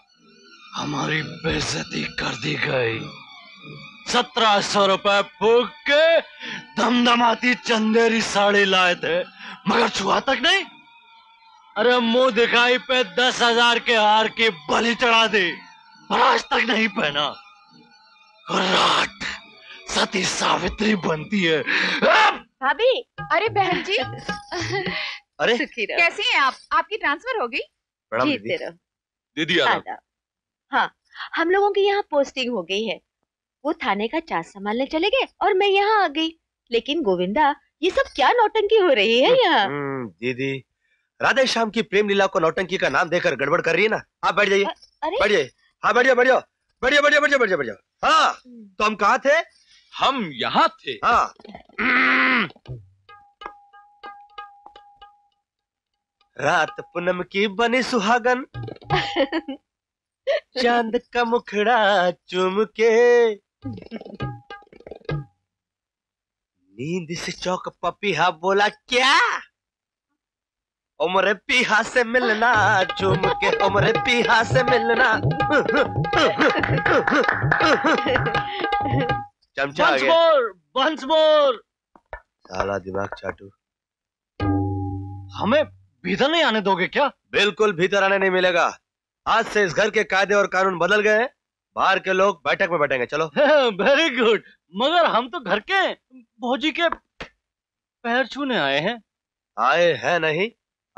हमारी बेइज्जती कर दी गई। सत्रह सौ रुपए फूक के दमदमाती चंदेरी साड़ी लाए थे मगर छुआ तक नहीं। अरे मुंह दिखाई पे दस हजार के हार की बलि चढ़ा दी, आज तक नहीं पहना। रात सती सावित्री बनती है। भाभी, अरे बहन जी। अरे कैसी हैं आप? आपकी ट्रांसफर हो गई? दीदी, दीदी आदा। हाँ, हम लोगों की यहाँ पोस्टिंग हो गई है। वो थाने का चार्ज संभालने चले गए और मैं यहाँ आ गई। लेकिन गोविंदा, ये सब क्या नौटंकी हो रही है यहाँ? दीदी, राधे श्याम की प्रेम लीला को नौटंकी का नाम देकर गड़बड़ कर रही है ना। आप बैठ जाइए, बैठ जाइए। हाँ बैठ जाओ बैठ जाओ बैठ जाओ बैठ जाओ बैठ जाओ बैठ जाओ। हाँ तो हम कहाँ थे? हम यहाँ थे। हाँ रात पूनम की बनी सुहागन, चांद का मुखड़ा चूम के नींद से चौक पपीहा बोला क्या, उम्र पीहा से मिलना चूम के, उम्र पीहा से मिलना। चमचा आ गया। बंस मोर, साला दिमाग चाटू। हमें भीतर नहीं आने दोगे क्या? बिल्कुल भीतर आने नहीं मिलेगा। आज से इस घर के कायदे और कानून बदल गए हैं, बाहर के लोग बैठक में बैठेंगे। चलो। वेरी गुड, मगर हम तो घर के भौजी के पैर छूने आए हैं। आए हैं नहीं,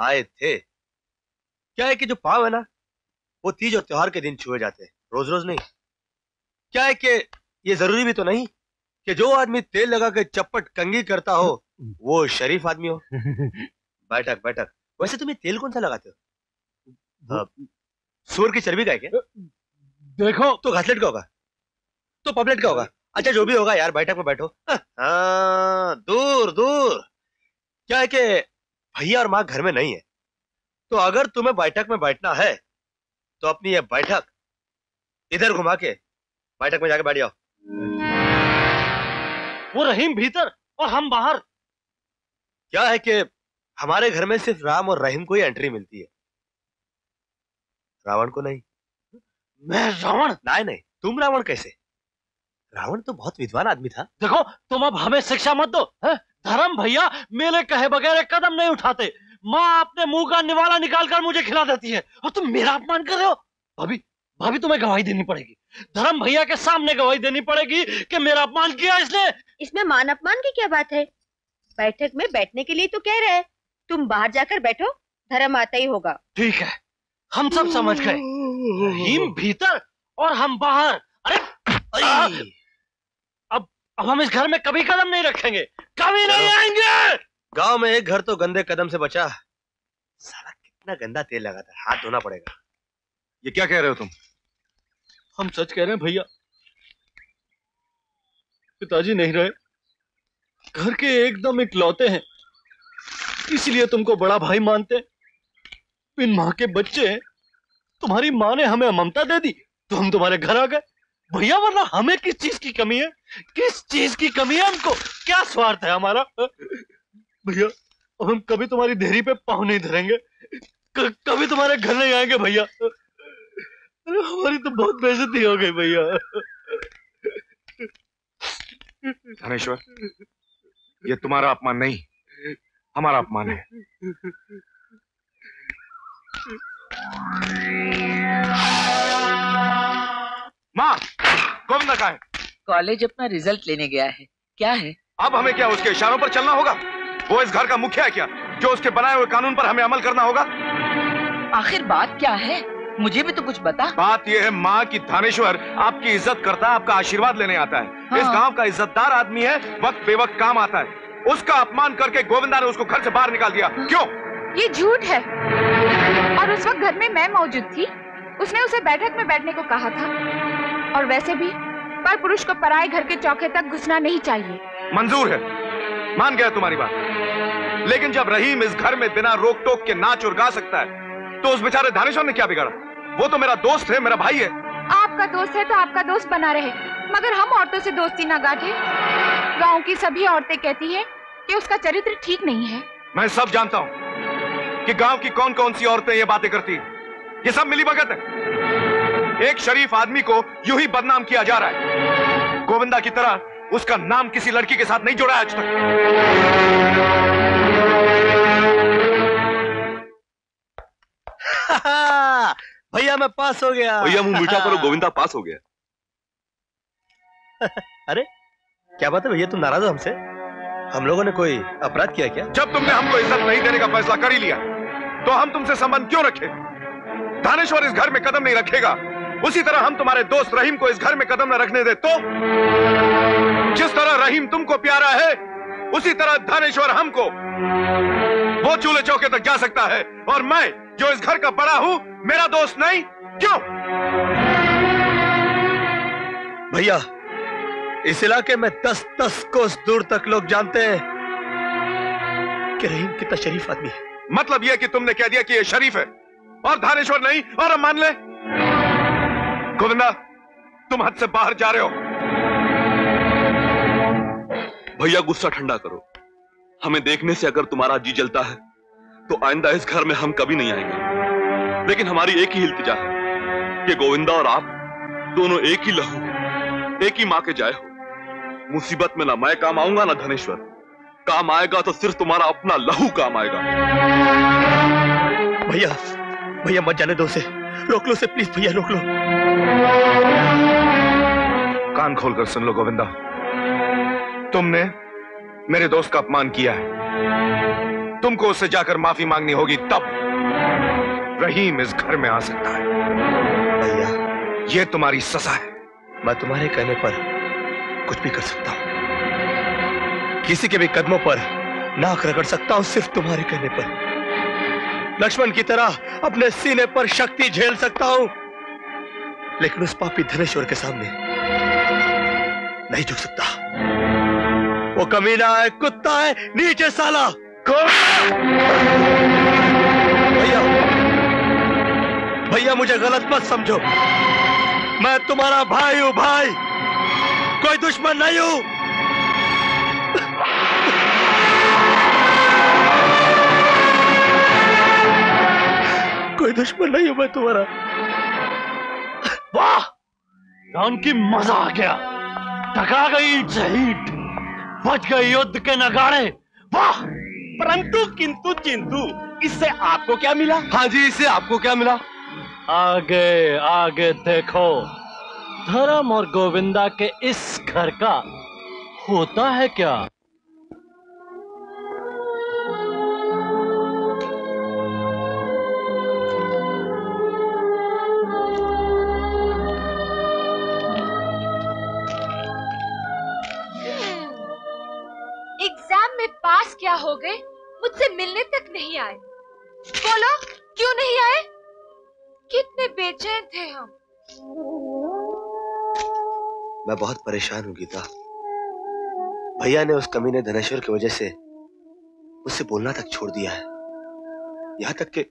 आए थे। क्या है कि जो पाव है ना वो तीज और त्योहार के दिन छुए जाते हैं, रोज रोज नहीं। क्या है कि ये जरूरी भी तो नहीं कि जो आदमी तेल लगा के चपट कंगी करता हो वो शरीफ आदमी हो। बैठक बैठक। वैसे तुम्हें तेल कौन सा लगाते हो? सूअर की चर्बी का है क्या? देखो तो घासलेट का होगा, तो पॉपलेट का होगा। अच्छा जो भी होगा यार, बैठक में बैठो। हाँ दूर दूर। क्या है कि भैया और माँ घर में नहीं है, तो अगर तुम्हें बैठक में बैठना है तो अपनी यह बैठक इधर घुमा के बैठक में जाके बैठ जाओ। वो रहीम भीतर और हम बाहर। क्या है कि हमारे घर में सिर्फ राम और रहीम को ही एंट्री मिलती है, रावण को नहीं। मैं रावण? नहीं नहीं, तुम रावण कैसे? रावण तो बहुत विद्वान आदमी था। देखो तुम अब हमें शिक्षा मत दो। धर्म भैया मेरे कहे बगैर एक कदम नहीं उठाते। माँ अपने मुंह का निवाला निकालकर मुझे खिला देती है और तुम मेरा अपमान कर रहे हो। भाभी भाभी तुम्हें गवाही देनी पड़ेगी, धर्म भैया के सामने गवाही देनी पड़ेगी कि मेरा अपमान किया इसने। इसमें मान अपमान की क्या बात है? बैठक में बैठने के लिए तो कह रहे हैं, तुम बाहर जाकर बैठो, धर्म आता ही होगा। ठीक है, हम सब समझ गए। हम भीतर और हम बाहर। अरे अब अब हम इस घर में कभी कदम नहीं रखेंगे, कभी नहीं आएंगे। गांव में एक घर तो गंदे कदम से बचा। साला कितना गंदा तेल लगा था, हाथ धोना पड़ेगा। ये क्या कह रहे हो तुम? हम सच कह रहे हैं भैया, पिताजी नहीं रहे, घर के एकदम इकलौते हैं, इसलिए तुमको बड़ा भाई मानते हैं। बिन माँ के बच्चे हैं, तुम्हारी माँ ने हमें ममता दे दी तो हम तुम्हारे घर आ गए भैया, वरना हमें किस चीज की कमी है? किस चीज की कमी है हमको? क्या स्वार्थ है हमारा भैया? अब हम कभी तुम्हारी देहरी पे पाँव नहीं धरेंगे, कभी तुम्हारे घर नहीं आएंगे भैया। हमारी तो बहुत बेइज्जती हो गई भैया। धनेश्वर, ये तुम्हारा अपमान नहीं, हमारा अपमान है। माँ, गोविंदा कहाँ है? कॉलेज अपना रिजल्ट लेने गया है। क्या है अब हमें? क्या उसके इशारों पर चलना होगा? वो इस घर का मुखिया है क्या जो उसके बनाए हुए कानून पर हमें अमल करना होगा? आखिर बात क्या है, मुझे भी तो कुछ बता। बात यह है माँ कि धानेश्वर आपकी इज्जत करता है, आपका आशीर्वाद लेने आता है। हाँ। इस गांव का इज्जतदार आदमी है, वक्त बेवक्त काम आता है। उसका अपमान करके गोविंदा ने उसको घर से बाहर निकाल दिया। हाँ। क्यों? ये झूठ है। और उस वक्त घर में मैं मौजूद थी, उसने उसे बैठक में बैठने को कहा था। और वैसे भी पर पुरुष को पराए घर के चौके तक घुसना नहीं चाहिए। मंजूर है, मान गया तुम्हारी बात, लेकिन जब रहीम इस घर में बिना रोक टोक के नाच और गा सकता है तो उस बेचारे धानेश्वर ने क्या बिगाड़ा? वो तो मेरा दोस्त है, मेरा भाई है। आपका दोस्त है तो आपका दोस्त बना रहे, मगर हम औरतों से दोस्ती ना गांठे। गांव की सभी औरतें कहती हैं कि उसका चरित्र ठीक नहीं है। मैं सब जानता हूँ कि गांव की कौन कौन सी औरतें ये बातें करती हैं। ये सब मिलीभगत है। एक शरीफ आदमी को यूं ही बदनाम किया जा रहा है। गोविंदा की तरह उसका नाम किसी लड़की के साथ नहीं जोड़ा आज तक। भैया मैं पास हो गया। भैया मुंह मीठा करो, गोविंदा पास हो गया। अरे क्या बात है भैया, तुम नाराज हो हमसे? हम लोगों ने कोई अपराध किया क्या? जब तुमने हमको इज्जत नहीं देने का फैसला कर ही लिया तो हम तुमसे संबंध क्यों रखें? धानेश्वर इस घर में कदम नहीं रखेगा, उसी तरह हम तुम्हारे दोस्त रहीम को इस घर में कदम न रखने दे तो। जिस तरह रहीम तुमको प्यारा है उसी तरह धानेश्वर हमको। वो चूल्हे चौके तक जा सकता है और मैं जो इस घर का बड़ा हूं मेरा दोस्त नहीं? क्यों? भैया इस इलाके में दस दस कोस दूर तक लोग जानते हैं कि रहीम कितना शरीफ आदमी है। मतलब यह कि तुमने कह दिया कि यह शरीफ है और धानेश्वर नहीं, और हम मान ले। गोविंदा तुम हद से बाहर जा रहे हो। भैया गुस्सा ठंडा करो, हमें देखने से अगर तुम्हारा जी जलता है तो आइंदा इस घर में हम कभी नहीं आएंगे, लेकिन हमारी एक ही इल्तिजा है कि गोविंदा और आप दोनों एक ही लहू एक ही माँ के जाए हो। मुसीबत में ना मैं काम आऊंगा ना धनेश्वर काम आएगा, तो सिर्फ तुम्हारा अपना लहू काम आएगा। भैया भैया मत जाने दो उसे, रोक लो उसे प्लीज भैया, रोक लो। कान खोलकर सुन लो गोविंदा, तुमने मेरे दोस्त का अपमान किया है, तुमको उससे जाकर माफी मांगनी होगी, तब रहीम इस घर में आ सकता है। भैया यह तुम्हारी सजा है। मैं तुम्हारे कहने पर कुछ भी कर सकता हूं, किसी के भी कदमों पर नाक रगड़ सकता हूं, सिर्फ तुम्हारे कहने पर। लक्ष्मण की तरह अपने सीने पर शक्ति झेल सकता हूं, लेकिन उस पापी धनेश्वर के सामने नहीं झुक सकता। वो कमीना है, कुत्ता है, नीचे साला। भैया भैया मुझे गलत मत समझो, मैं तुम्हारा भाई हूँ भाई, कोई दुश्मन नहीं हूँ। कोई दुश्मन नहीं हूँ मैं तुम्हारा। वाह, राम की मजा आ गया, टका गई ईट से ईट, बच गए युद्ध के नगाड़े। वाह, परंतु किंतु चिंतु, इससे आपको क्या मिला? हाँ जी, इससे आपको क्या मिला? आगे आगे देखो, धर्म और गोविंदा के इस घर का होता है क्या? एग्जाम में पास क्या हो गए, मुझसे मिलने तक नहीं आए। बोलो क्यों नहीं आए? कितने बेचैन थे हम। मैं बहुत परेशान हूँ गीता। भैया ने उस कमीने धनेश्वर की वजह से मुझसे बोलना तक छोड़ दिया है, यहाँ तक के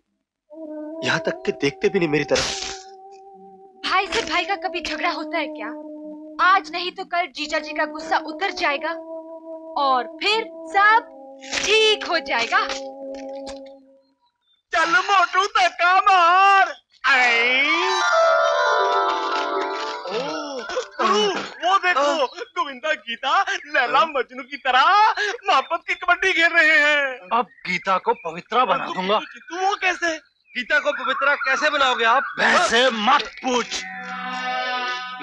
यहाँ तक के देखते भी नहीं मेरी तरफ। भाई से भाई का कभी झगड़ा होता है क्या? आज नहीं तो कल जीजा जी का गुस्सा उतर जाएगा और फिर सब ठीक हो जाएगा। चल मोटू तका मार। वो देखो, गोविंदा गीता लैला मजनू की तरह मोहब्बत की कबड्डी खेल रहे हैं। अब गीता को पवित्रा बना दूंगा। वो कैसे? गीता को पवित्रा कैसे बनाओगे आप? वैसे मत पूछ।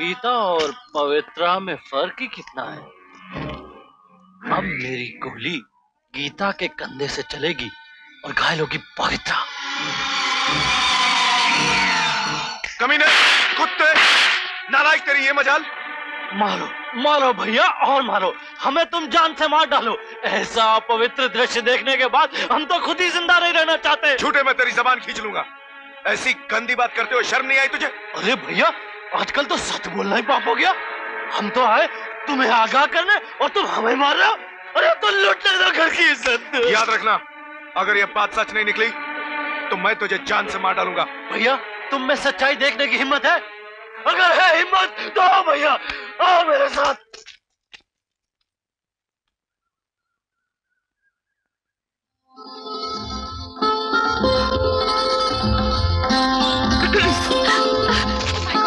गीता और पवित्रा में फर्क ही कितना है। अब मेरी गोली गीता के कंधे से चलेगी और घायल होगी पवित्रा। कमीने कुत्ते, नालायक, तेरी ये मजाल। मारो मारो भैया और मारो, हमें तुम जान से मार डालो। ऐसा पवित्र दृश्य देखने के बाद हम तो खुद ही जिंदा नहीं रहना चाहते। झूठे, मैं तेरी जबान खींच लूंगा। ऐसी गंदी बात करते हो, शर्म नहीं आई तुझे? अरे भैया, आजकल तो सच बोलना ही पाप हो गया। हम तो आए तुम्हें आगाह करने और तुम हमें मार रहे हो। अरे तो लुटने दो घर की इज्जत। याद रखना, अगर ये बात सच नहीं निकली तो मैं तुझे जान से मार डालूंगा। भैया, तुम में सच्चाई देखने की हिम्मत है? अगर है हिम्मत तो आओ भैया, आओ मेरे साथ।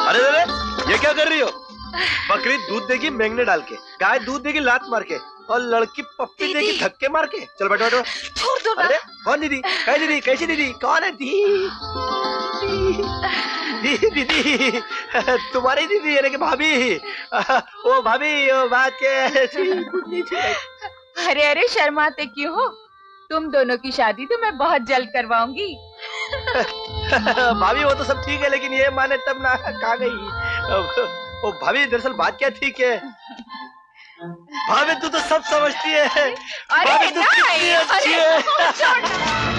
अरे अरे, ये क्या कर रही हो? बकरी दूध देगी मेंगने डाल के, गाय दूध देगी लात मार के, और लड़की पप्पी देगी धक्के मार के। चल बैठो बैठो, छोड़ दो। अरे कौन दीदी? कैसी दीदी? कैसी दीदी? कौन है दी? दीदी दीदी, तुम्हारी दीदी यानी कि भाभी। ओ भाभी, ओ बात के। अरे अरे, शर्माते क्यों हो? तुम दोनों की शादी तो मैं बहुत जल्द करवाऊंगी। भाभी वो तो सब ठीक है, लेकिन ये माने तब ना कहा गई। ओ भाभी, दरअसल बात क्या थी कि भाभी तू तो सब समझती है। अरे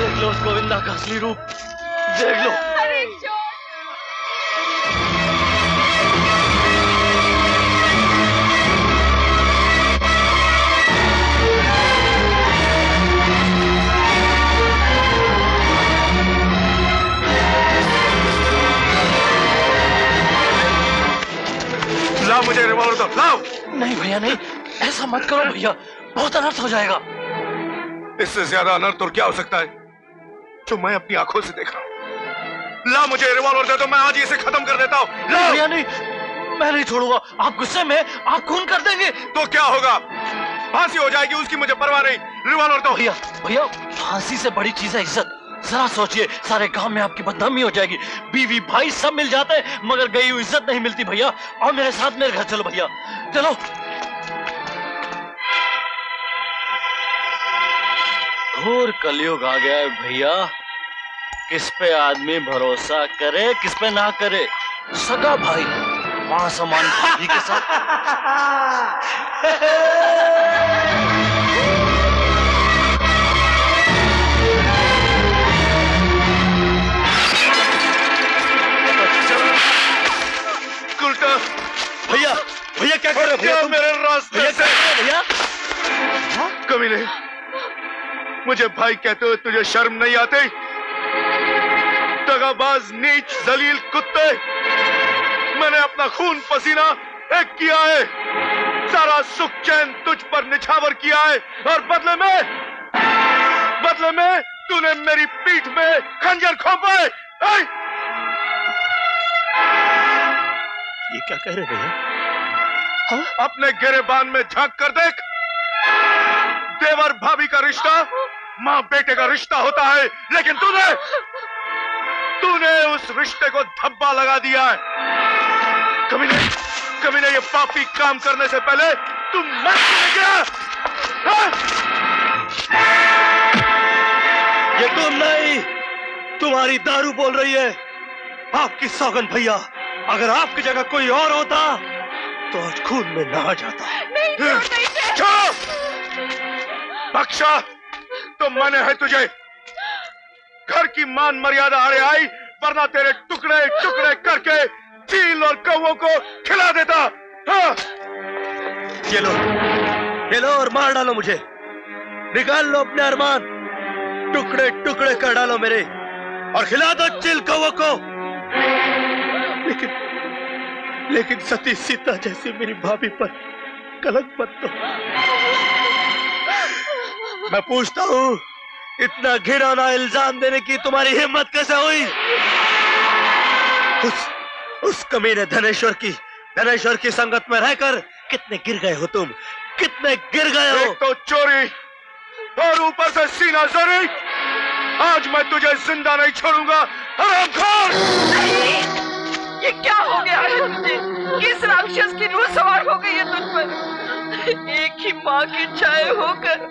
देख लो गोविंदा का असली रूप, देख लो। अरे लाओ मुझे रिवॉल्वर, तो लाओ। नहीं भैया नहीं, ऐसा मत करो भैया, बहुत अनर्थ हो जाएगा। इससे ज्यादा अनर्थ और क्या हो सकता है जो मैं अपनी आंखों से देखा। ला मुझे रिवॉल्वर दे दो, मैं आज इसे खत्म कर देता हूँ। नहीं, नहीं, मैं नहीं छोड़ूंगा। आप गुस्से में आप खून कर देंगे तो क्या होगा? फांसी हो जाएगी उसकी, मुझे परवाह नहीं। रिवॉल्वर दो। भैया भैया, फांसी से बड़ी चीज है इज्जत। जरा सोचिए, सारे गांव में आपकी बदनामी हो जाएगी। बीवी भाई सब मिल जाते हैं, मगर गई हुई इज्जत नहीं मिलती। भैया और मेरे साथ मेरे घर चलो भैया, चलो। घोर कलयुग आ गया है भैया, किस पे आदमी भरोसा करे किस पे ना करे। सगा भाई मां समान भाभी के साथ। उल्टा भैया, भैया क्या कर रहे हो? मेरे रास्ते से भैया, कभी नहीं। मुझे भाई कहते हो, तुझे शर्म नहीं आती? दगाबाज, नीच, जलील कुत्ते, मैंने अपना खून पसीना एक किया है, सारा सुख चैन तुझ पर निछावर किया है और बदले में बदले में तूने मेरी पीठ में खंजर खोपा है। ये क्या कह रहे भैया? अपने गिरेबान में झांक कर देख, देवर भाभी का रिश्ता माँ बेटे का रिश्ता होता है, लेकिन तूने तूने उस रिश्ते को धब्बा लगा दिया है। कभी नहीं कभी नहीं ये पापी काम करने से पहले तुम मर गया। ये तुम नहीं, तुम्हारी दारू बोल रही है। आपकी सौगन भैया, अगर आपकी जगह कोई और होता तो आज खून में नहा जाता। बख्शा तो मैंने है तुझे, घर की मान मर्यादा आड़े आई, वरना तेरे टुकड़े टुकड़े करके चील और कौओं को खिला देता। हाँ। ये लो, ये लो और मार डालो मुझे, निकाल लो अपने अरमान, टुकड़े टुकड़े कर डालो मेरे और खिला दो चील कौओं को। लेकिन लेकिन सती सीता जैसी मेरी भाभी पर कलंक मत दो। मैं पूछता हूँ, इतना घिनौना इल्जाम देने की तुम्हारी हिम्मत कैसे हुई? उस उस कमीने धनेश्वर की धनेश्वर की संगत में रहकर कितने गिर गए हो तुम, कितने गिर गए हो। एक तो चोरी और ऊपर से सीना जरी। आज मैं तुझे जिंदा नहीं छोड़ूंगा हरामखोर। ये क्या हो गया है तुझे? किस राक्षस की रूह सवार हो गई है तुझ पर? एक ही माँ के चाय होकर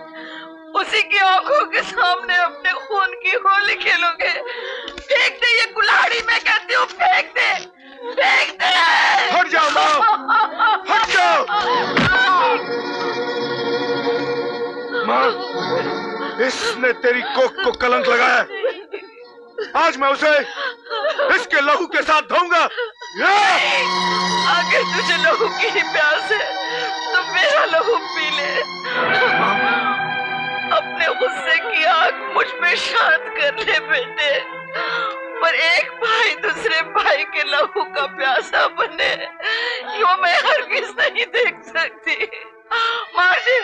उसी की आंखों के सामने अपने खून की होली खेलोगे। फेंक दे ये कुल्हाड़ी, मैं कहती हूँ फेंक दे, फेंक दे। हट जाओ माँ, हट जाओ माँ। इसने तेरी कोख को कलंक लगाया, आज मैं उसे इसके लहू के साथ धोऊंगा। अगर तुझे लहू की ही प्यास है तो मेरा लहू पी ले। अपने गुस्से की आग मुझ में शांत कर ले बेटे, पर एक भाई दूसरे भाई के लहू का प्यासा बने यो मैं हरगिज़ नहीं देख सकती। मार दे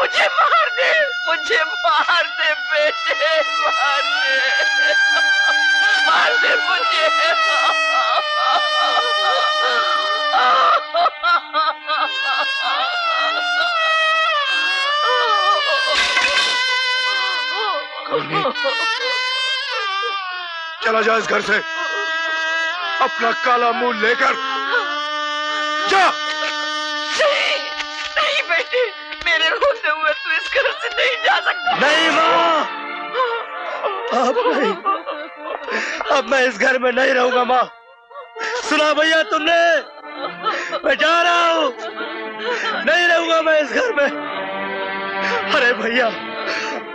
मुझे, मार दे मुझे, मार दे बेटे, मार दे, मार दे मुझे। चला जा इस घर से, अपना काला मुंह लेकर जा। मेरे रोते हुए तू इस घर से नहीं जा सकता। नहीं माँ, अब नहीं, अब मैं इस घर में नहीं रहूंगा माँ। सुना भैया तुमने, मैं जा रहा हूँ, नहीं रहूंगा मैं इस घर में। अरे भैया,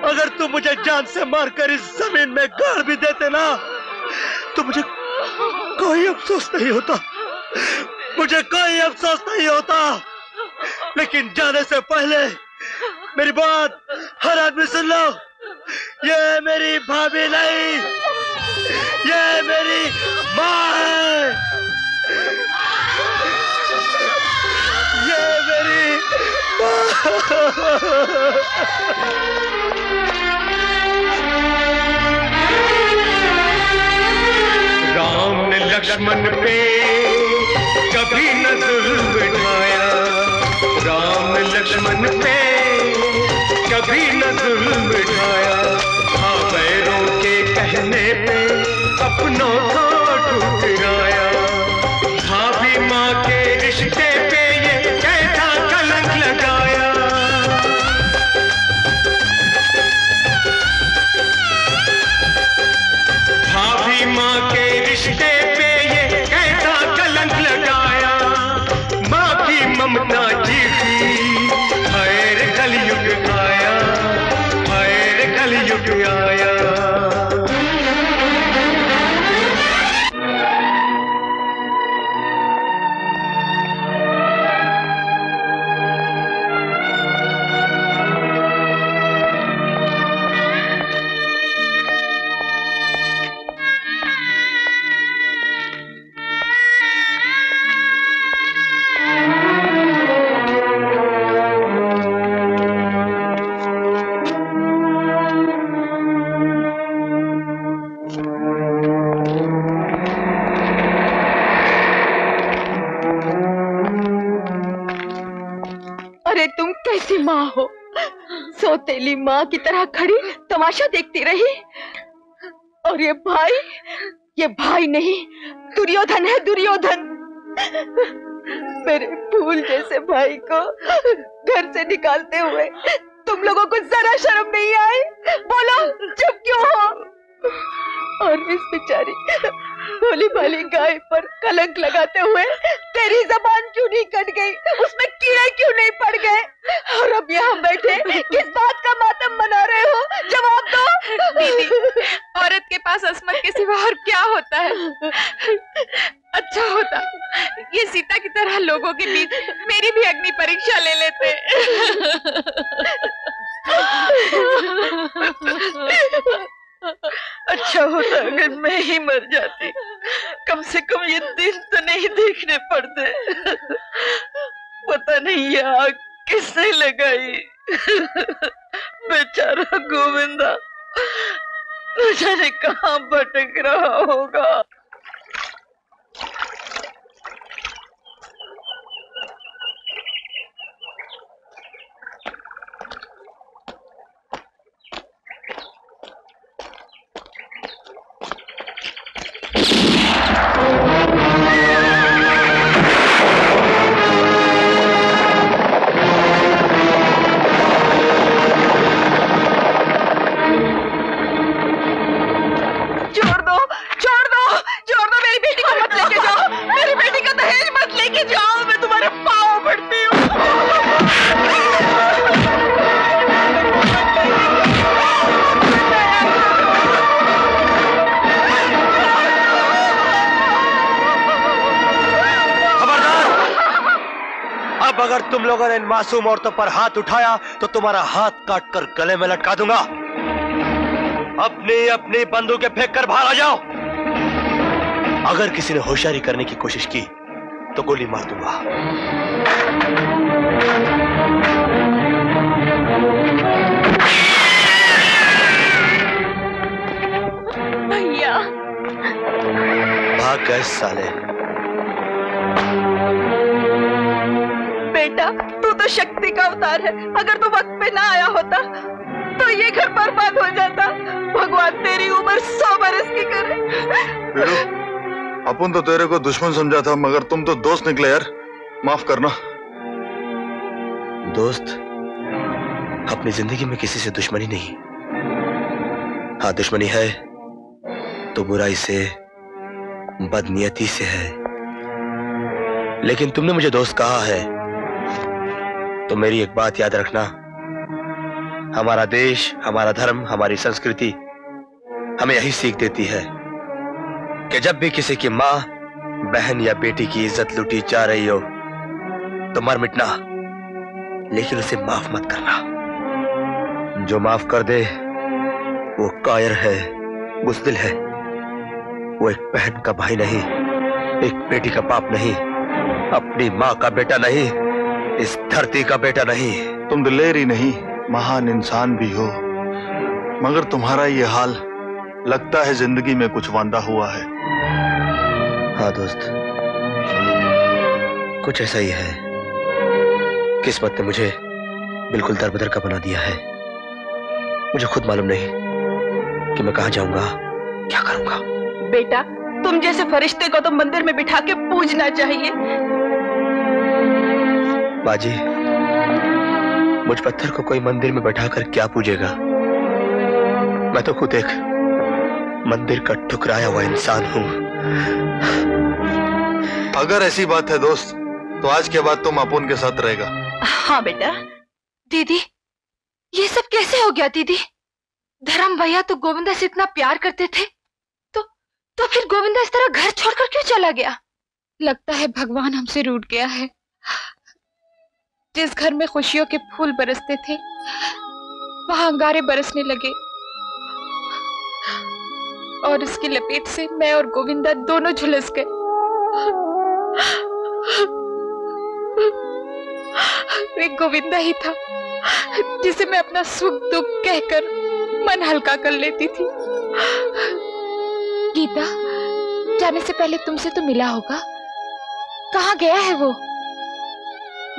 अगर तुम मुझे जान से मारकर इस जमीन में गाड़ भी देते ना तो मुझे कोई अफसोस नहीं होता, मुझे कोई अफसोस नहीं होता। लेकिन जाने से पहले मेरी बात हर आदमी सुन लो। ये मेरी भाभी नहीं, ये मेरी माँ है, ये मेरी माँ। राम ने लक्ष्मण पे कभी न जुल्म बिठाया, राम ने लक्ष्मण पे कभी न जुल्म बिठाया। हाँ, बैरों के कहने पे अपनों को ठुकराया। भाभी माँ के रिश्ते पे ये कैसा कलंक लगाया। भाभी माँ के रिश्ते पे ये कैसा कलंक लगाया। माँ की ममता आया। कैसी माँ हो, सोतेली माँ की तरह खड़ी तमाशा देखती रही। और ये भाई, ये भाई नहीं दुर्योधन है, दुर्योधन। मेरे फूल जैसे भाई को घर से निकालते हुए तुम लोगों को जरा शर्म नहीं आई? बोलो चुप क्यों हो? और इस बेचारी भोली भाली गाय पर कलंक लगाते हुए तेरी जबान क्यों नहीं कट गई? उसमें कीड़े क्यों नहीं पड़ गए? और अब यहाँ बैठे किस बात का मातम मना रहे हो? जवाब दो। दीदी, औरत के पास असमत के सिवा और क्या होता है? अच्छा होता ये सीता की तरह लोगों के बीच मेरी भी अग्नि परीक्षा ले लेते। अच्छा होता अगर मैं ही मर जाती, कम से कम ये दिन तो नहीं देखने पड़ते। पता नहीं ये आग किसने लगाई। बेचारा गोविंदा न जाने कहाँ भटक रहा होगा। मासूम औरतों पर हाथ उठाया तो तुम्हारा हाथ काट कर गले में लटका दूंगा। अपनी अपनी बंदूकें फेंक कर बाहर आ जाओ। अगर किसी ने होशियारी करने की कोशिश की तो गोली मार दूंगा। भैया भाग गए साले। बेटा तो शक्ति का अवतार है, अगर तू वक्त पे ना आया होता तो ये घर बर्बाद हो जाता। भगवान तेरी उम्र सौ बरस की करे। अपन तो तेरे को दुश्मन समझा था, मगर तुम तो दोस्त निकले यार, माफ करना। दोस्त? अपनी जिंदगी में किसी से दुश्मनी नहीं। हाँ दुश्मनी है तो बुराई से, बदनीयती से है। लेकिन तुमने मुझे दोस्त कहा है तो मेरी एक बात याद रखना, हमारा देश, हमारा धर्म, हमारी संस्कृति हमें यही सीख देती है कि जब भी किसी की माँ, बहन या बेटी की इज्जत लूटी जा रही हो तो मर मिटना, लेकिन उसे माफ मत करना। जो माफ कर दे वो कायर है, बुज़दिल है। वो एक बहन का भाई नहीं, एक बेटी का बाप नहीं, अपनी माँ का बेटा नहीं, इस धरती का बेटा नहीं। तुम दिलेर ही नहीं, महान इंसान भी हो, मगर तुम्हारा ये हाल लगता है जिंदगी में कुछ वांदा हुआ है। हाँ दोस्त, कुछ ऐसा ही है। किस्मत ने मुझे बिल्कुल दरबदर का बना दिया है। मुझे खुद मालूम नहीं कि मैं कहाँ जाऊंगा, क्या करूंगा। बेटा तुम जैसे फरिश्ते को तो मंदिर में बिठा के पूजना चाहिए। बाजी, मुझ पत्थर को कोई मंदिर में बैठाकर क्या पूजेगा? मैं तो खुद एक मंदिर का ठुकराया हुआ इंसान हूँ। अगर ऐसी बात है दोस्त, तो आज के बाद तुम अपुन के साथ रहेगा। हाँ बेटा। दीदी, ये सब कैसे हो गया? दीदी, धर्म भैया तो गोविंदा से इतना प्यार करते थे, तो तो फिर गोविंदा इस तरह घर छोड़कर क्यों चला गया? लगता है भगवान हमसे रूठ गया है। जिस घर में खुशियों के फूल बरसते थे वहां अंगारे बरसने लगे, और इसकी लपेट से मैं और गोविंदा दोनों झुलस गए। वे गोविंदा ही था जिसे मैं अपना सुख दुख कहकर मन हल्का कर लेती थी। गीता, जाने से पहले तुमसे तो मिला होगा, कहाँ गया है वो?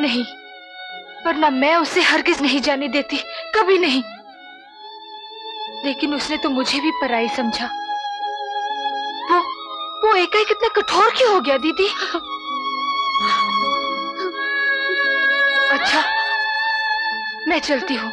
नहीं, वरना मैं उसे हरगिज नहीं जाने देती, कभी नहीं। लेकिन उसने तो मुझे भी पराई समझा। वो वो एकाएक कितना कठोर क्यों हो गया दीदी? अच्छा मैं चलती हूँ।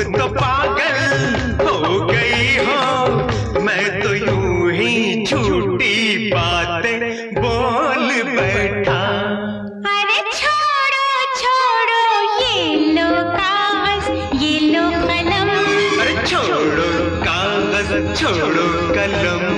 तुम तो पागल हो गई हो, मैं तो यूं ही झूठी बातें बोल बैठा। अरे छोड़ो छोड़ो ये लो कागज, ये लो कलम। अरे छोड़ो कागज, छोड़ो कलम।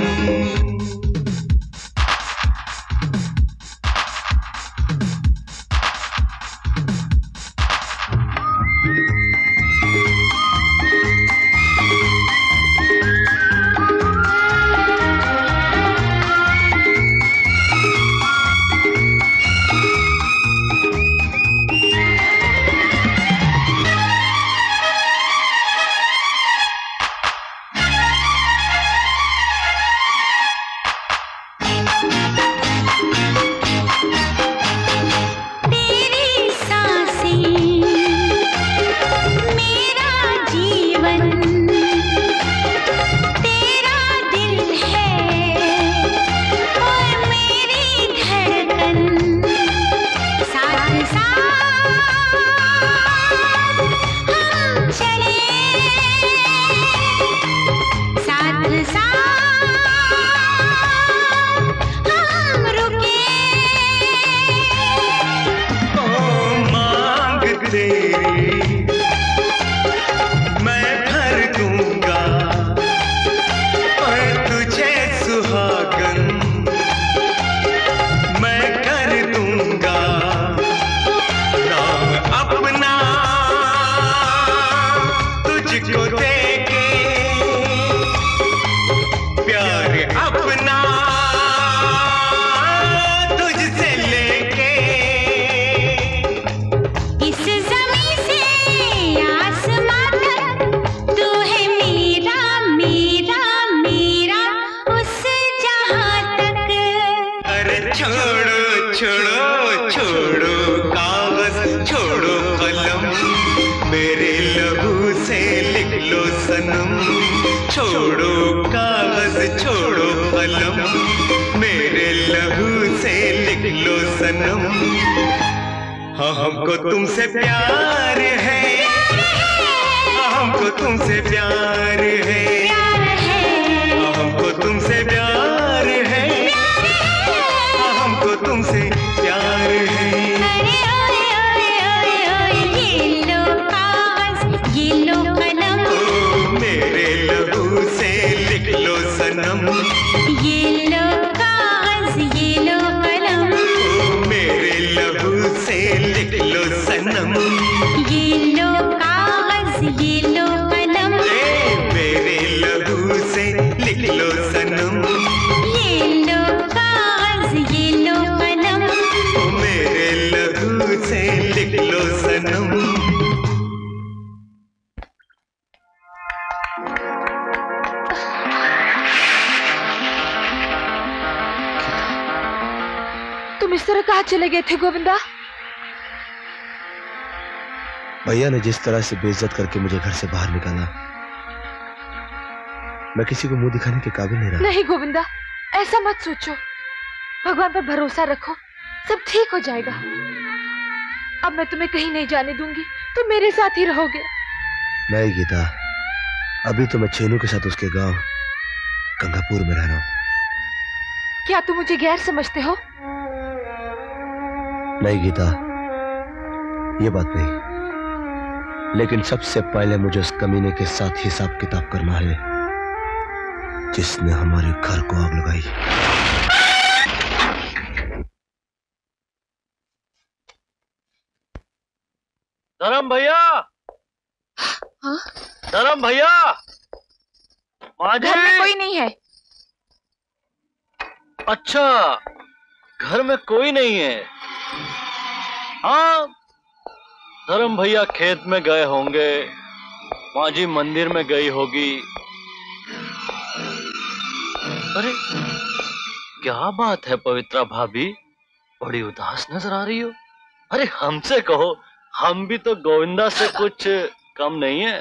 गोविंदा भैया ने जिस तरह से बेइज्जत करके मुझे घर से बाहर निकाला, मैं किसी को मुंह दिखाने के काबिल नहीं रहा। नहीं गोविंदा, ऐसा मत सोचो, भगवान पर भरोसा रखो, सब ठीक हो जाएगा। अब मैं तुम्हें कहीं नहीं जाने दूंगी, तुम मेरे साथ ही रहोगे। नहीं गीता, अभी तो मैं चेनू के साथ उसके गांव गंगापुर में रह रहा हूँ। क्या तुम मुझे गैर समझते हो? नहीं गीता, ये बात नहीं, लेकिन सबसे पहले मुझे उस कमीने के साथ हिसाब किताब करना है जिसने हमारे घर को आग लगाई। धर्म भैया, धर्म भैया, घर में कोई नहीं है। अच्छा, घर में कोई नहीं है। हाँ, धर्म भैया खेत में गए होंगे, माँ जी मंदिर में गई होगी। अरे क्या बात है पवित्रा भाभी, बड़ी उदास नजर आ रही हो। अरे हमसे कहो, हम भी तो गोविंदा से कुछ कम नहीं है।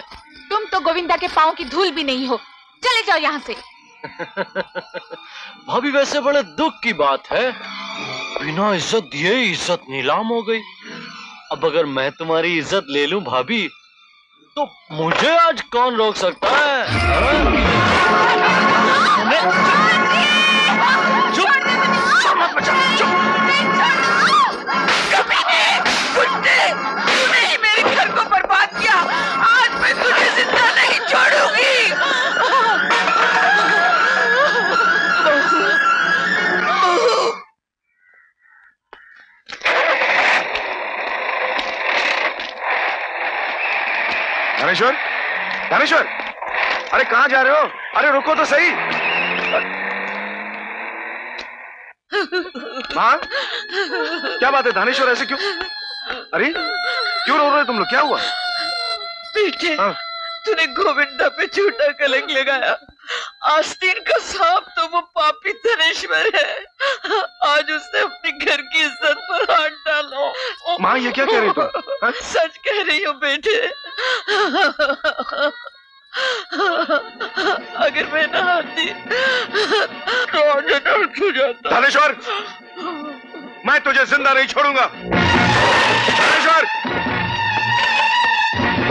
तुम तो गोविंदा के पाँव की धूल भी नहीं हो, चले जाओ यहाँ से। भाभी वैसे बड़े दुख की बात है, बिना इज्जत दिए इज्जत नीलाम हो गई। अब अगर मैं तुम्हारी इज्जत ले लूं भाभी तो मुझे आज कौन रोक सकता है? चुप मत बच्चा, चुप। तूने ही मेरे घर को बर्बाद किया। आज मैं तुझे जिंदा नहीं छोड़ूंगी। धनेश्वर, धनेश्वर, अरे कहाँ जा रहे हो? अरे रुको तो सही। माँ, क्या बात है धनेश्वर, ऐसे क्यों? अरे क्यों रो रहे हो तुम लोग? क्या हुआ? बेटे, तूने गोविंदा पे झूठा कलंक लगाया। आस्तीन का सांप तो वो पापी धनेश्वर है। आज उसने अपने घर की इज्जत पर हाथ डाला। माँ, ये क्या कह रही हो? सच कह रही हो बेटे। अगर मैं ना आती तो आज नर्क हो जाता। धनेश्वर, मैं तुझे जिंदा नहीं छोड़ूंगा। धनेश्वर,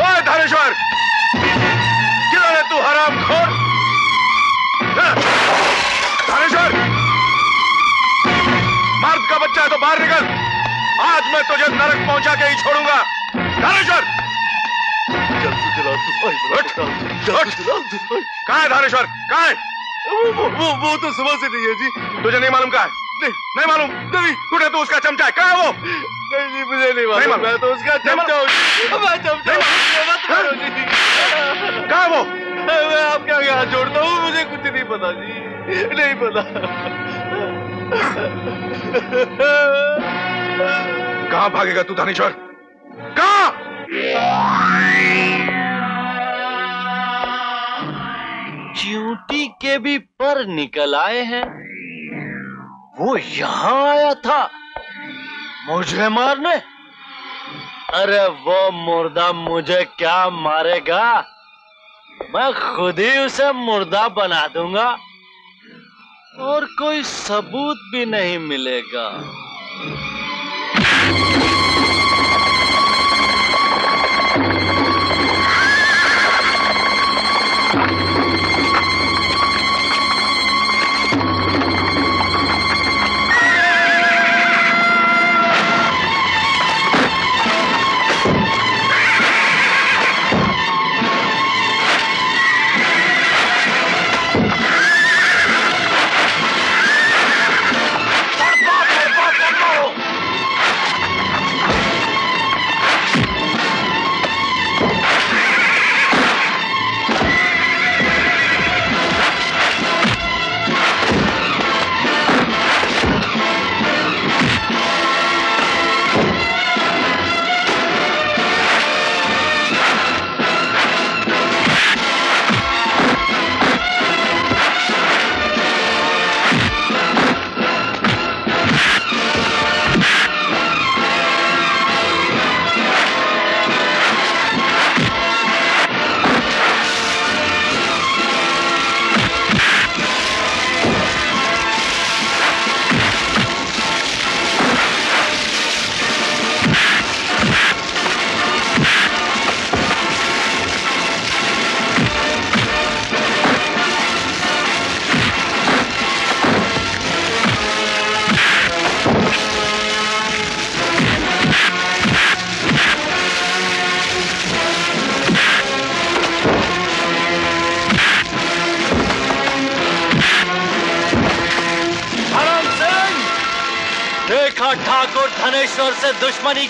ओए धनेश्वर, किधर है तू हरामखोर? धनेश्वर, मर्द का बच्चा है तो बाहर निकल। आज मैं तुझे नरक पहुंचा के ही छोड़ूंगा। धनेश्वर, कहाँ है धनेश्वर? कहाँ है वो? वो वो तो समझ से नहीं है जी। तुझे नहीं मालूम कहाँ है? नहीं, नहीं मालूम। नहीं, तूने तो उसका चमचा है। कहाँ है वो? नहीं जी, मुझे नहीं मालूम। मैं तो उसका चमचा हूँ। कहाँ है वो? मैं आपके आगे हाथ जोड़ता हूँ, मुझे कुछ नहीं पता जी, नहीं पता। कहाँ भागेगा तू धनेश्वर? कहाँ? ड्यूटी के भी पर निकल आए हैं। वो यहाँ आया था मुझे मारने। अरे वो मुर्दा मुझे क्या मारेगा? मैं खुद ही उसे मुर्दा बना दूंगा और कोई सबूत भी नहीं मिलेगा। धनेश्वर से दुश्मनी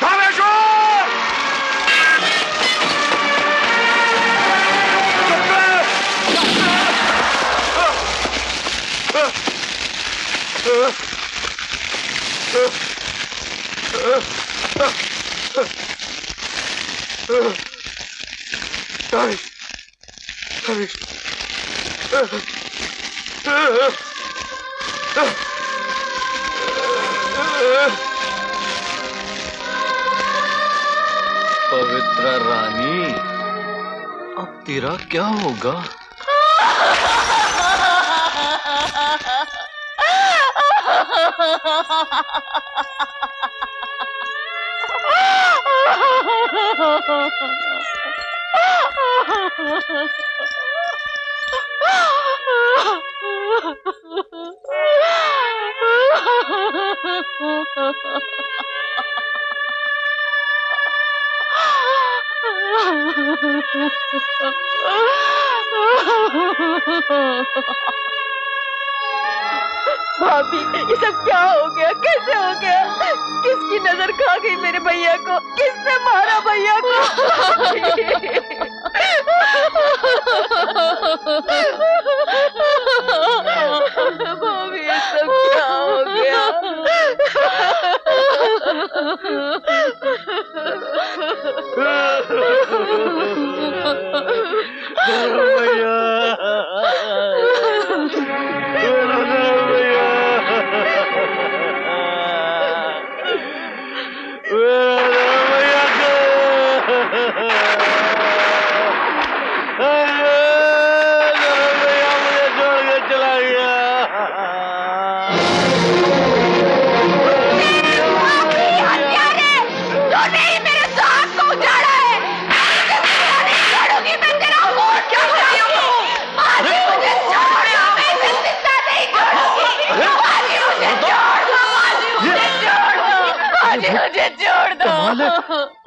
धनेश्वर, पवित्रा रानी, अब तेरा क्या होगा? भाभी ये सब क्या हो गया, कैसे हो गया? किसकी नजर खा गई मेरे भैया को? किसने मारा भैया को? भाभी ये सब क्या हो गया? भैया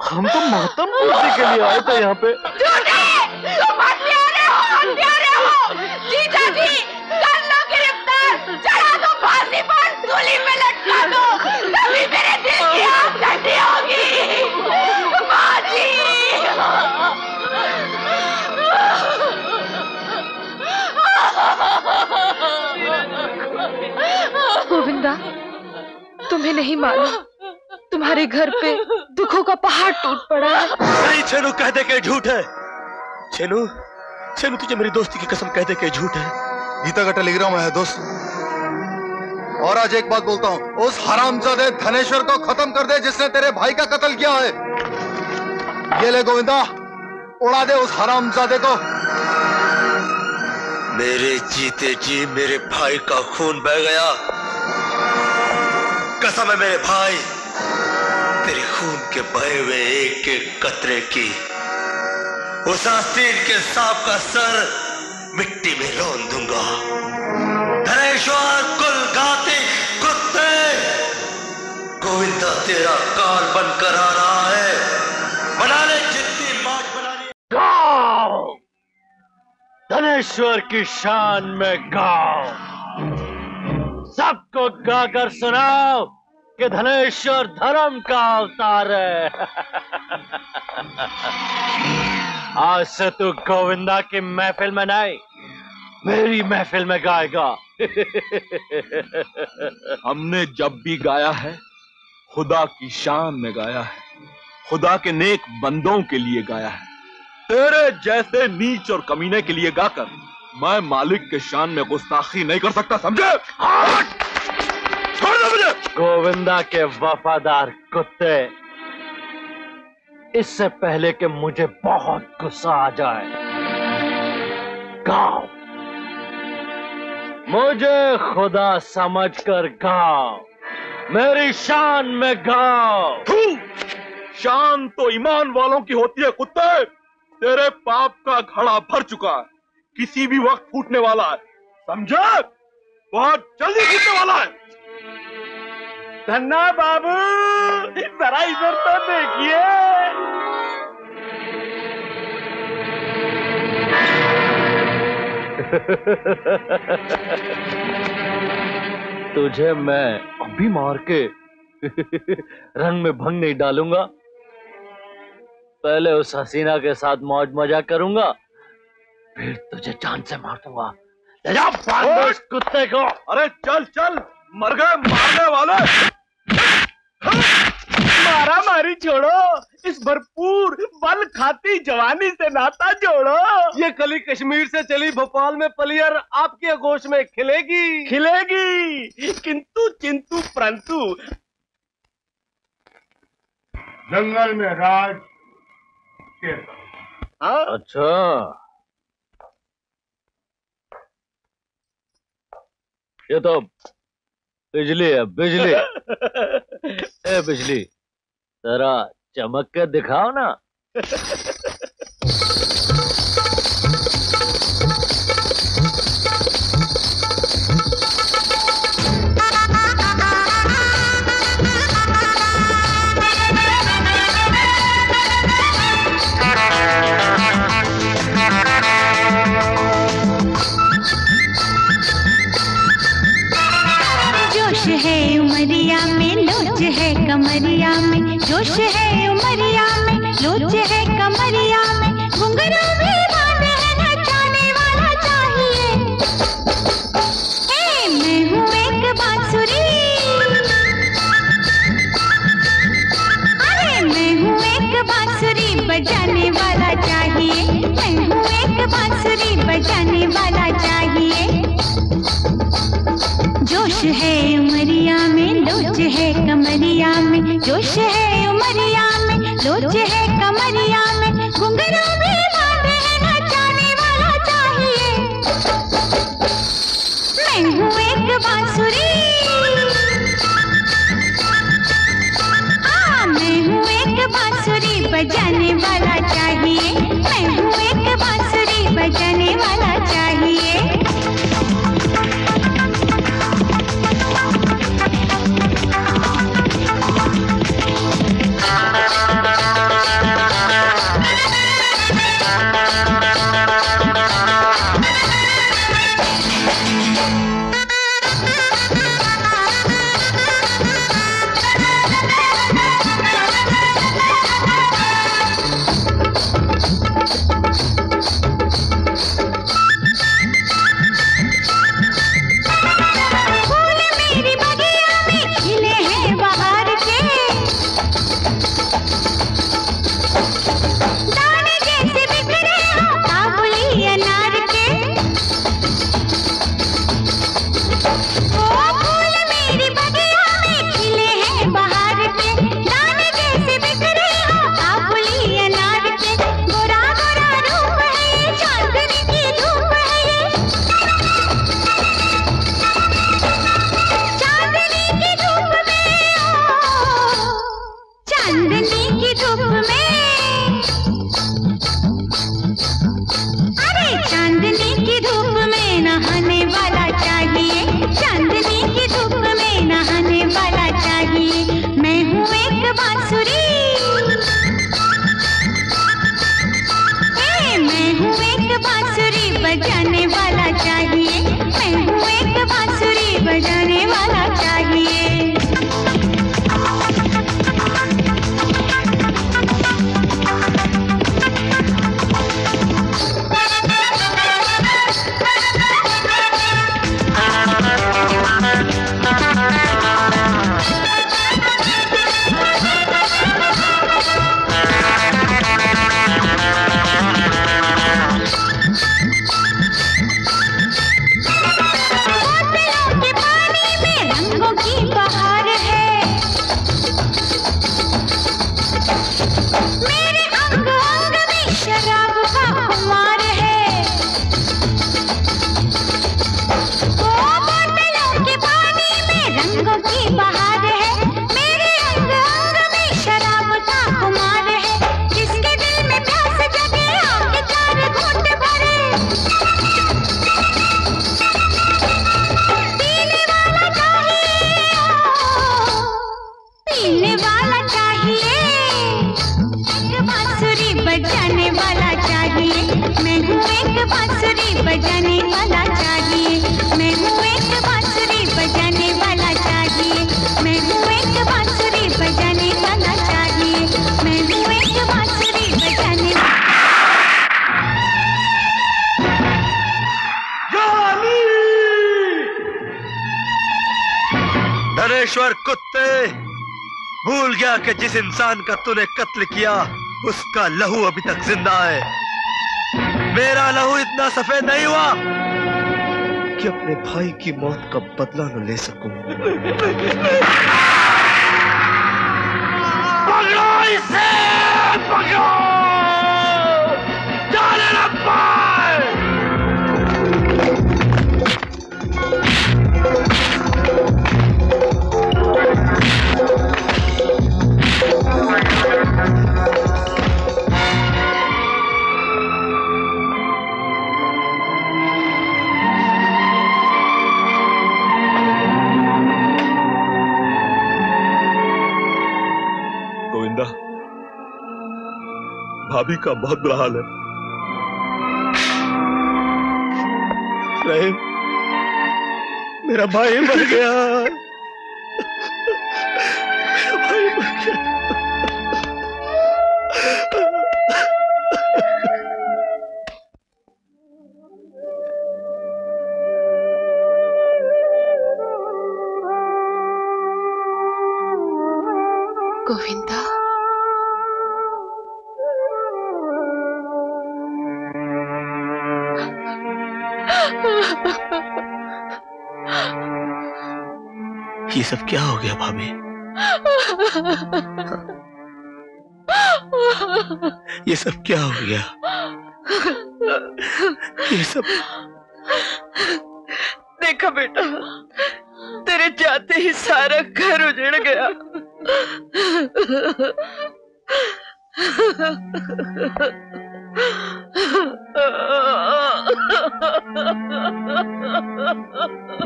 हम तो मातम पूछने के लिए आए थे यहाँ पे। झूठे! तुम हत्यारे हो, हत्यारे हो! जीजा जी, कर लो गिरफ्तार, चढ़ा दो फांसी पर, सूली में लटका दो, तभी मेरे दिल की आग ठंडी होगी। माँ जी! गोविंदा, तुम्हें नहीं मालूम, तुम्हारे घर पे दुखों का पहाड़ टूट पड़ा है। नहीं छेनू, कह दे के झूठ है। छेनू, छेनू तुझे मेरी दोस्ती की कसम, कह दे के झूठ है। गीता का टेलीग्राम है दोस्त। और आज एक बात बोलता हूँ, उस हरामजादे धनेश्वर को खत्म कर दे जिसने तेरे भाई का कत्ल किया है। ये ले गोविंदा, उड़ा दे उस हरामजादे को। मेरे जीते जी मेरे भाई का खून बह गया। कसम है मेरे भाई, तेरे खून के बहे हुए एक एक कतरे की उस आस्तीन के सांप का सर मिट्टी में रौंद दूंगा। धनेश्वर कुल घाती कुत्ते, गोविंदा तेरा काल बनकर आ रहा है। बना ले जितनी मांग बनानी। गाओ धनेश्वर की शान में, गाओ सबको, गाकर सुनाओ कि धनेश्वर धर्म का अवतार है। आज से तू गोविंदा की महफिल में नहीं, मेरी महफिल में गाएगा। हमने जब भी गाया है खुदा की शान में गाया है, खुदा के नेक बंदों के लिए गाया है। तेरे जैसे नीच और कमीने के लिए गाकर मैं मालिक के शान में गुस्ताखी नहीं कर सकता, समझे? गोविंदा के वफादार कुत्ते, इससे पहले कि मुझे बहुत गुस्सा आ जाए, गाओ। मुझे खुदा समझकर गाओ, मेरी शान में गाओ। शान तो ईमान वालों की होती है कुत्ते। तेरे पाप का घड़ा भर चुका है, किसी भी वक्त फूटने वाला है, समझे? बहुत जल्दी फूटने वाला है। धन्ना बाबू, जरा इधर तो देखिए। तुझे मैं अभी मार के रंग में भंग नहीं डालूंगा। पहले उस हसीना के साथ मौज मजा करूंगा, फिर तुझे जान से मार दूंगा। ले जा बांधो इस कुत्ते को। अरे चल चल, मर गए मारने वाले। मारा मारी छोड़ो, इस भरपूर बल खाती जवानी से नाता जोड़ो। ये कली कश्मीर से चली भोपाल में पलियर आपके गोश में खिलेगी खिलेगी। किंतु चिंतु परंतु, जंगल में राज शेर। अच्छा, ये तो बिजली है, बिजली। ए बिजली, जरा चमक के दिखाओ ना। धनेश्वर कुत्ते, भूल गया कि जिस इंसान का तूने कत्ल किया उसका लहू अभी तक जिंदा है। मेरा लहू इतना सफेद नहीं हुआ कि अपने भाई की मौत का बदला न ले सकूं। पकड़ो इसे, पकड़ो, जाने न पाए। गोविंदा, भाभी का बहुत बुरा हाल है। रहीम, मेरा भाई मर गया, मेरा भाई मर गया। गोविंदा, ये सब क्या हो गया भाभी? ये सब क्या हो गया? ये सब देखा बेटा, तेरे जाते ही सारा घर उजड़ गया।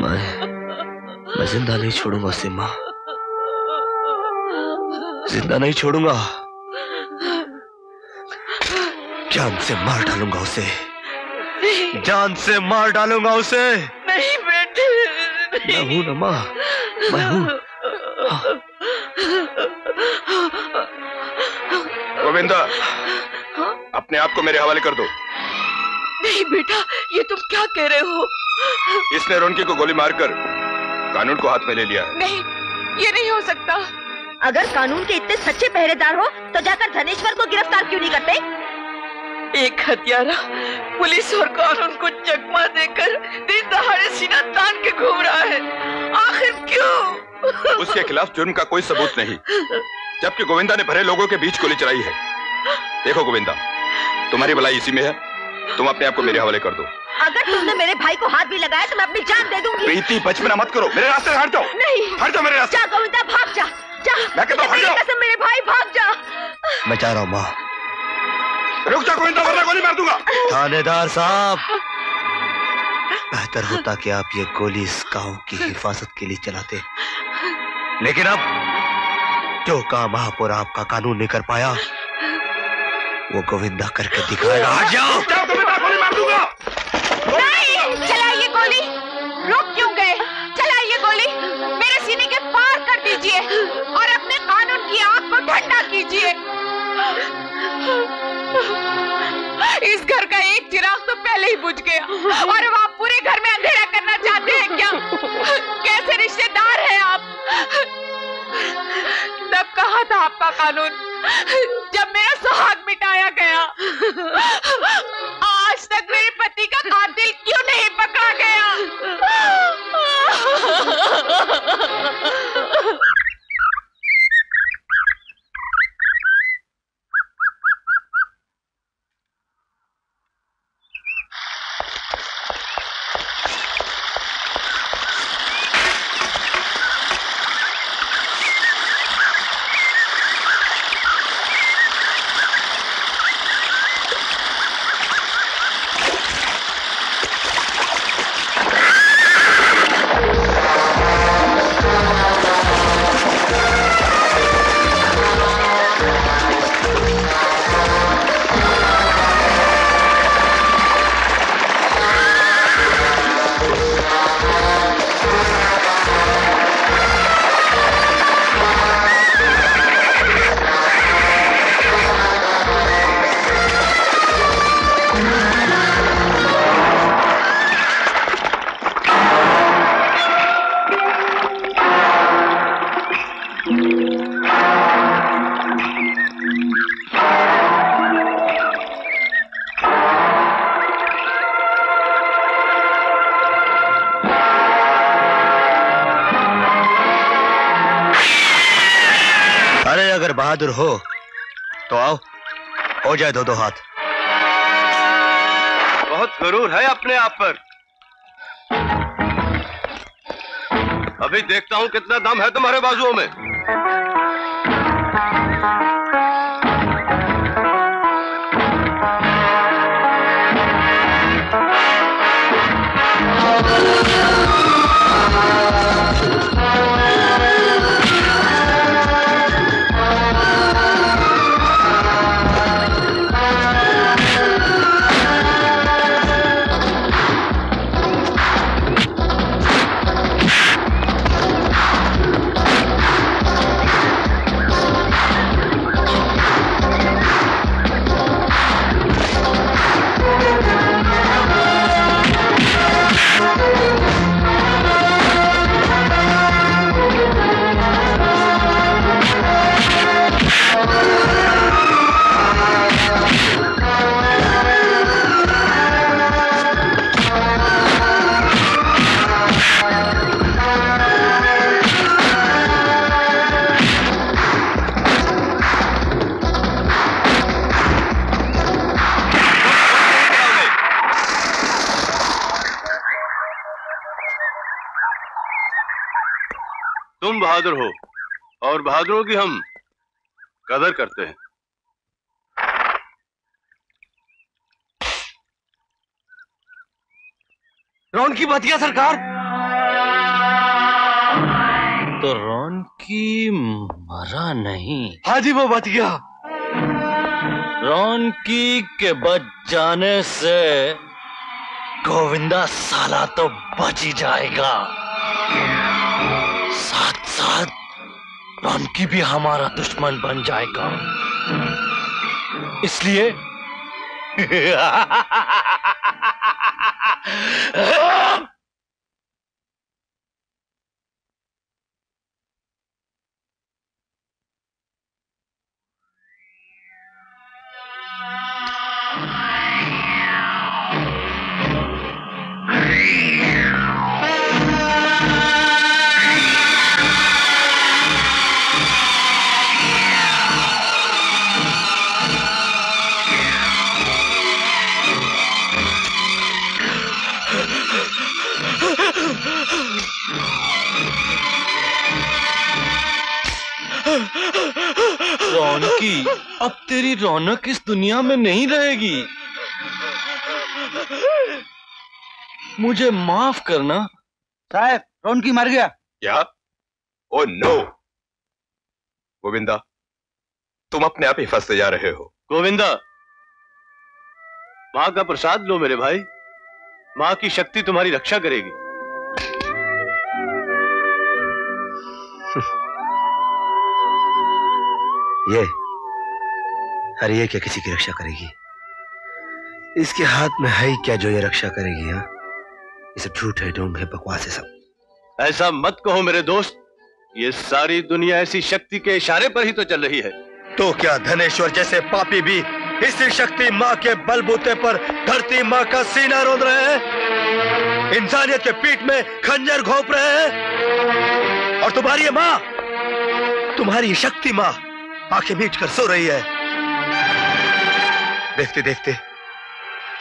मैं मैं जिंदा नहीं छोड़ूंगा सीमा, जिंदा नहीं छोड़ूंगा। जान से मार डालूंगा उसे, जान से मार डालूंगा उसे। नहीं बेटे, मैं हूं ना माँ, मैं हूं। गोविंदा, अपने आप को मेरे हवाले कर दो। नहीं बेटा, ये तुम क्या कह रहे हो? इसने रोनकी को गोली मारकर कानून को हाथ में ले लिया है। नहीं, ये नहीं हो सकता। अगर कानून के इतने सच्चे पहरेदार हो तो जाकर धनेश्वर को गिरफ्तार क्यों नहीं करते? एक हत्यारा पुलिस और कानून को चकमा देकर दिन दहाड़े सीना तान के घूम रहा है, आखिर क्यों? उसके खिलाफ जुर्म का कोई सबूत नहीं, जबकि गोविंदा ने भरे लोगों के बीच गोली चलाई है। देखो गोविंदा, तुम्हारी भलाई इसी में है, तुम अपने आप को मेरे हवाले कर दो। अगर तुमने मेरे भाई को हाथ भी लगाया तो मैं अपनी जान दे दूंगी। प्रीति, बचपना मत करो, मेरे रास्ते से हट जाओ। नहीं, हट जाओ मेरे रास्ते। जा गोविंदा, भाग जा, जा। मैं कहता हूं हट जाओ। कसम मेरे भाई, भाग जा। मैं जा रहा हूं माँ। रुक जा गोविंदा, वरना गोली मार दूंगा। थानेदार साहब, बेहतर होता कि आप ये गोली इस गाँव की हिफाजत के लिए चलाते, लेकिन अब जो काम आप और आपका कानून नहीं कर पाया वो गोविंदा करके दिखाएगा। हट जाओ, गोविंदा, गोली मार दूंगा। चलाइए गोली, रुक क्यों गए? चलाइए गोली, मेरे सीने के पार कर दीजिए और अपने कानून की आग को ठंडा कीजिए। इस घर का एक चिराग तो पहले ही बुझ गया और अब आप पूरे घर में अंधेरा करना चाहते हैं क्या? कैसे रिश्तेदार हैं आप? तब कहा था आपका कानून, जब मेरा सुहाग मिटाया गया। आज तक मेरे पति का कातिल क्यों नहीं पकड़ा गया? बहादुर हो तो आओ, हो जाए दो दो हाथ। बहुत गुरूर है अपने आप पर। अभी देखता हूं कितना दम है तुम्हारे बाजुओं में। बहादुर हो और बहादुरों की हम कदर करते हैं। रौन की बतिया सरकार तो रौन की मरा नहीं। हाँ जी वो बतिया रौन की के बच जाने से गोविंदा साला तो बच ही जाएगा। साथ साथ रौनकी भी हमारा दुश्मन बन जाएगा, इसलिए रौनकी अब तेरी रौनक इस दुनिया में नहीं रहेगी। मुझे माफ करना साहब, रौनकी मर गया क्या? ओ नो गोविंदा, तुम अपने आप ही फंसते जा रहे हो। गोविंदा मां का प्रसाद लो मेरे भाई, मां की शक्ति तुम्हारी रक्षा करेगी। ये हर ये क्या किसी की रक्षा करेगी? इसके हाथ में है क्या जो ये रक्षा करेगी? हाँ ये सब झूठ है, ढोंग है, बकवास है सब। ऐसा मत कहो मेरे दोस्त, ये सारी दुनिया ऐसी शक्ति के इशारे पर ही तो चल रही है। तो क्या धनेश्वर जैसे पापी भी इसी शक्ति माँ के बलबूते पर धरती माँ का सीना रोंद रहे हैं, इंसानियत के पीठ में खंजर घोंप रहे हैं, और तुम्हारी माँ, तुम्हारी शक्ति माँ आंखें मीट कर सो रही है। देखते देखते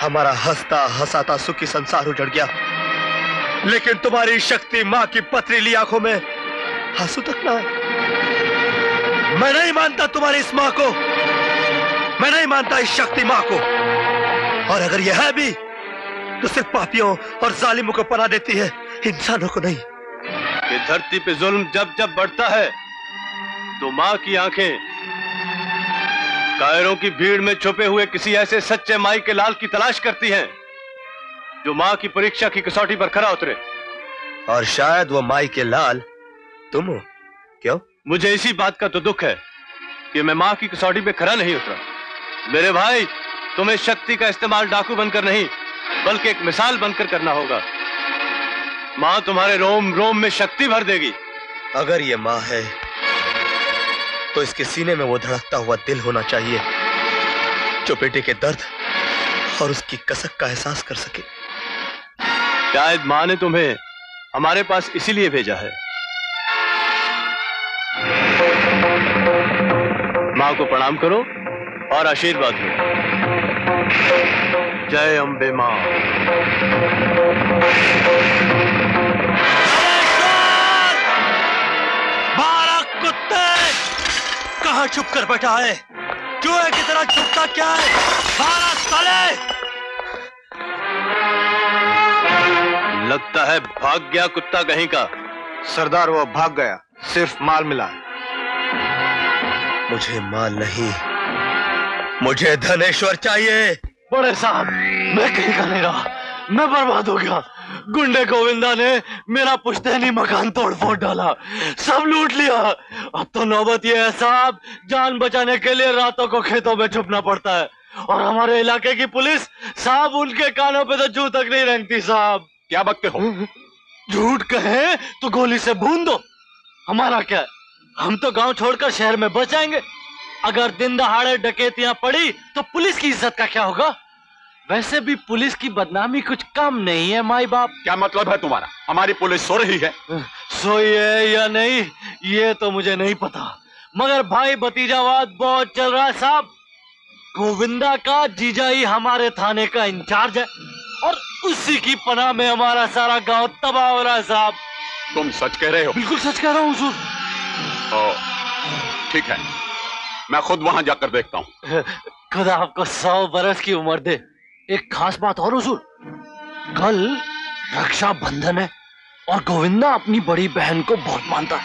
हमारा हंसता हंसाता सुखी संसार उजड़ गया, लेकिन तुम्हारी शक्ति मां की पथरीली आंखों में आंसू तक ना। मैं नहीं मानता तुम्हारी इस मां को, मैं नहीं मानता इस शक्ति मां को, और अगर यह है भी तो सिर्फ पापियों और जालिमों को पना देती है, इंसानों को नहीं। ये धरती पे जुल्म जब जब बढ़ता है तो मां की आंखें कायरों की भीड़ में छुपे हुए किसी ऐसे सच्चे माई के लाल की तलाश करती हैं, जो माँ की परीक्षा की कसौटी पर खरा उतरे। और शायद वो माई के लाल तुम हो। क्यों? मुझे इसी बात का तो दुख है कि मैं माँ की कसौटी पे खरा नहीं उतरा। मेरे भाई तुम्हें शक्ति का इस्तेमाल डाकू बनकर नहीं बल्कि एक मिसाल बनकर करना होगा। माँ तुम्हारे रोम रोम में शक्ति भर देगी। अगर ये माँ है तो इसके सीने में वो धड़कता हुआ दिल होना चाहिए जो बेटे के दर्द और उसकी कसक का एहसास कर सके। शायद माँ ने तुम्हें हमारे पास इसीलिए भेजा है। माँ को प्रणाम करो और आशीर्वाद दो। जय अम्बे माँ। बारह कुत्ते कहाँ छुप कर बैठा है? चूहे की तरह छुपता क्या है? बारह साले। लगता है भाग गया कुत्ता कहीं का। सरदार वो भाग गया, सिर्फ माल मिला। मुझे माल नहीं, मुझे धनेश्वर चाहिए। बड़े साहब, मैं कहीं का नहीं रहा, मैं बर्बाद हो गया। गुंडे गोविंदा ने मेरा पुश्तैनी मकान तोड़ फोड़ डाला, सब लूट लिया। अब तो नौबत ये है साहब, जान बचाने के लिए रातों को खेतों में छुपना पड़ता है। और हमारे इलाके की पुलिस साहब, उनके कानों पे तो जू तक नहीं रेंगती साहब। क्या बकते हो? झूठ कहे तो गोली से भून दो, हमारा क्या है? हम तो गांव छोड़कर शहर में बस जाएंगे। अगर दिन दहाड़े डकैतियां पड़ी तो पुलिस की इज्जत का क्या होगा? वैसे भी पुलिस की बदनामी कुछ कम नहीं है माई बाप। क्या मतलब है तुम्हारा? हमारी पुलिस सो रही है। सोई है या नहीं ये तो मुझे नहीं पता, मगर भाई भतीजावाद बहुत चल रहा है साहब। गोविंदा का जीजा ही हमारे थाने का इंचार्ज है और उसी की पनाह में हमारा सारा गांव तबाह हो रहा है साहब। तुम सच कह रहे हो? बिल्कुल सच कह रहा हूँ हुजूर। ओ, ठीक है, मैं खुद वहां जाकर देखता हूँ। खुदा आपको सौ बरस की उम्र दे। एक खास बात और हुजूर, कल रक्षा बंधन है और गोविंदा अपनी बड़ी बहन को बहुत मानता है,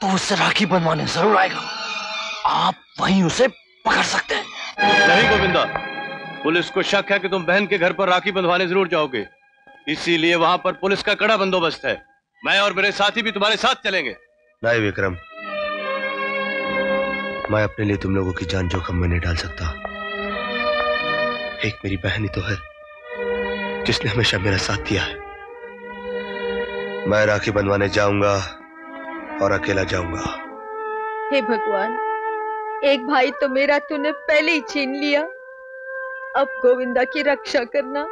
तो उससे राखी बनवाने जरूर आएगा। आप वहीं उसे पकड़ सकते हैं। नहीं गोविंदा, पुलिस को शक है कि तुम बहन के घर पर राखी बंधवाने जरूर जाओगे, इसीलिए वहां पर पुलिस का कड़ा बंदोबस्त है। मैं और मेरे साथी भी तुम्हारे साथ चलेंगे। नहीं विक्रम, मैं अपने लिए तुम लोगों की जान जोखिम में नहीं डाल सकता। एक मेरी बहन ही तो है जिसने हमेशा मेरा साथ दिया है। मैं राखी बनवाने जाऊंगा और अकेला जाऊंगा। हे भगवान, एक भाई तो मेरा तूने पहले ही छीन लिया, अब गोविंदा की रक्षा करना।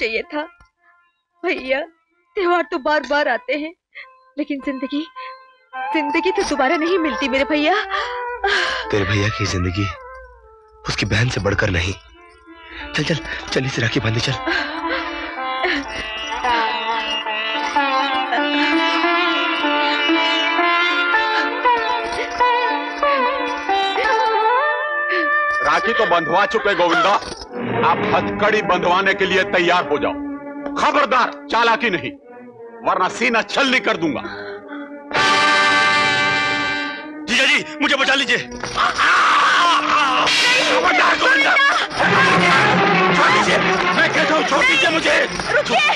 चाहिए था भैया, त्योहार तो बार बार आते हैं, लेकिन जिंदगी जिंदगी तो दोबारा नहीं मिलती मेरे भैया। तेरे भैया की जिंदगी उसकी बहन से बढ़कर नहीं। चल चल चल, इसे राखी बांधे चल। राखी तो बंधवा चुके गोविंदा, आप हथकड़ी बंधवाने के लिए तैयार हो जाओ। खबरदार चालाकी नहीं, वरना सीना छलनी कर दूंगा। जीजा जी, मुझे बचा लीजिए। मैं कहता हूँ छोड़ दीजिए मुझे। रुकिए।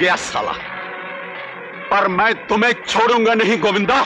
गया साला, पर मैं तुम्हें छोड़ूंगा नहीं गोविंदा।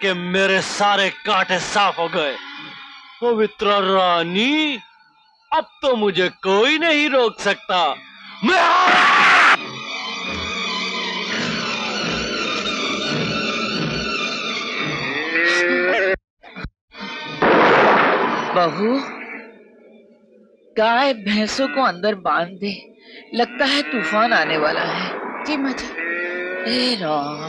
के मेरे सारे कांटे साफ हो गए। पवित्रा रानी, अब तो मुझे कोई नहीं रोक सकता। मैं बहू, गाय भैंसों को अंदर बांध दे, लगता है तूफान आने वाला है। जी माता। हे राम,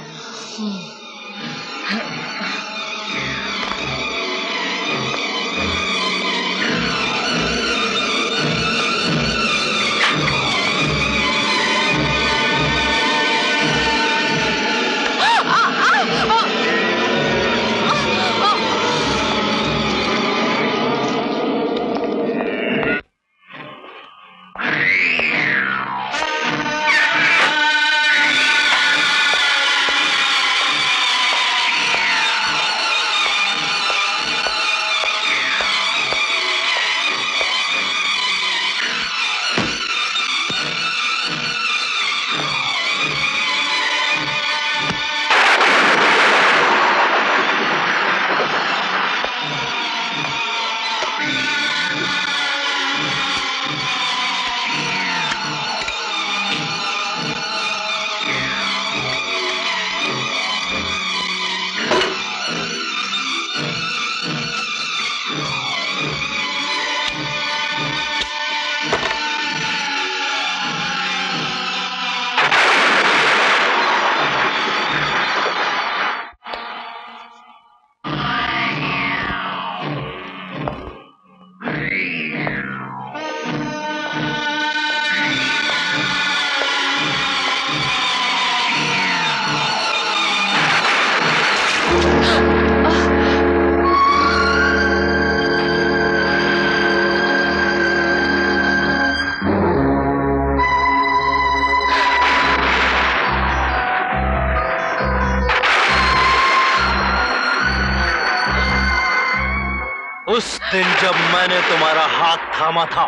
तुम्हारा हाथ थामा था,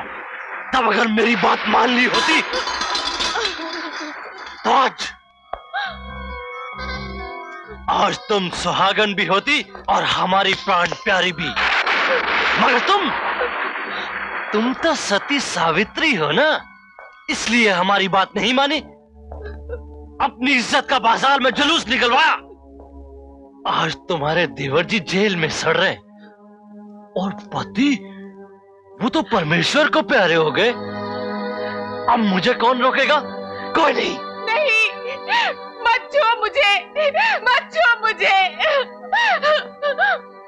तब अगर मेरी बात मान ली होती तो आज आज तुम सुहागन भी होती और हमारी प्राण प्यारी भी। मगर तुम तुम तो सती सावित्री हो ना, इसलिए हमारी बात नहीं मानी, अपनी इज्जत का बाजार में जुलूस निकलवाया। आज तुम्हारे देवर जी जेल में सड़ रहे और पति वो तो परमेश्वर को प्यारे हो गए। अब मुझे कौन रोकेगा? कोई नहीं। नहीं, मत छुओ मुझे, मत छुओ मुझे,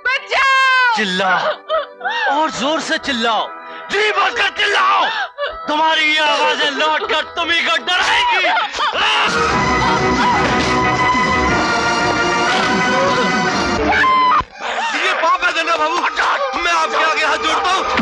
बचाओ। चिल्लाओ और जोर से चिल्लाओ, जी बोलकर चिल्लाओ। तुम्हारी ये आवाजें लौट कर तुम्ही को डराएगी। ये पाप है देना बाबू, मैं आपके आगे हाथ जोड़ता हूँ।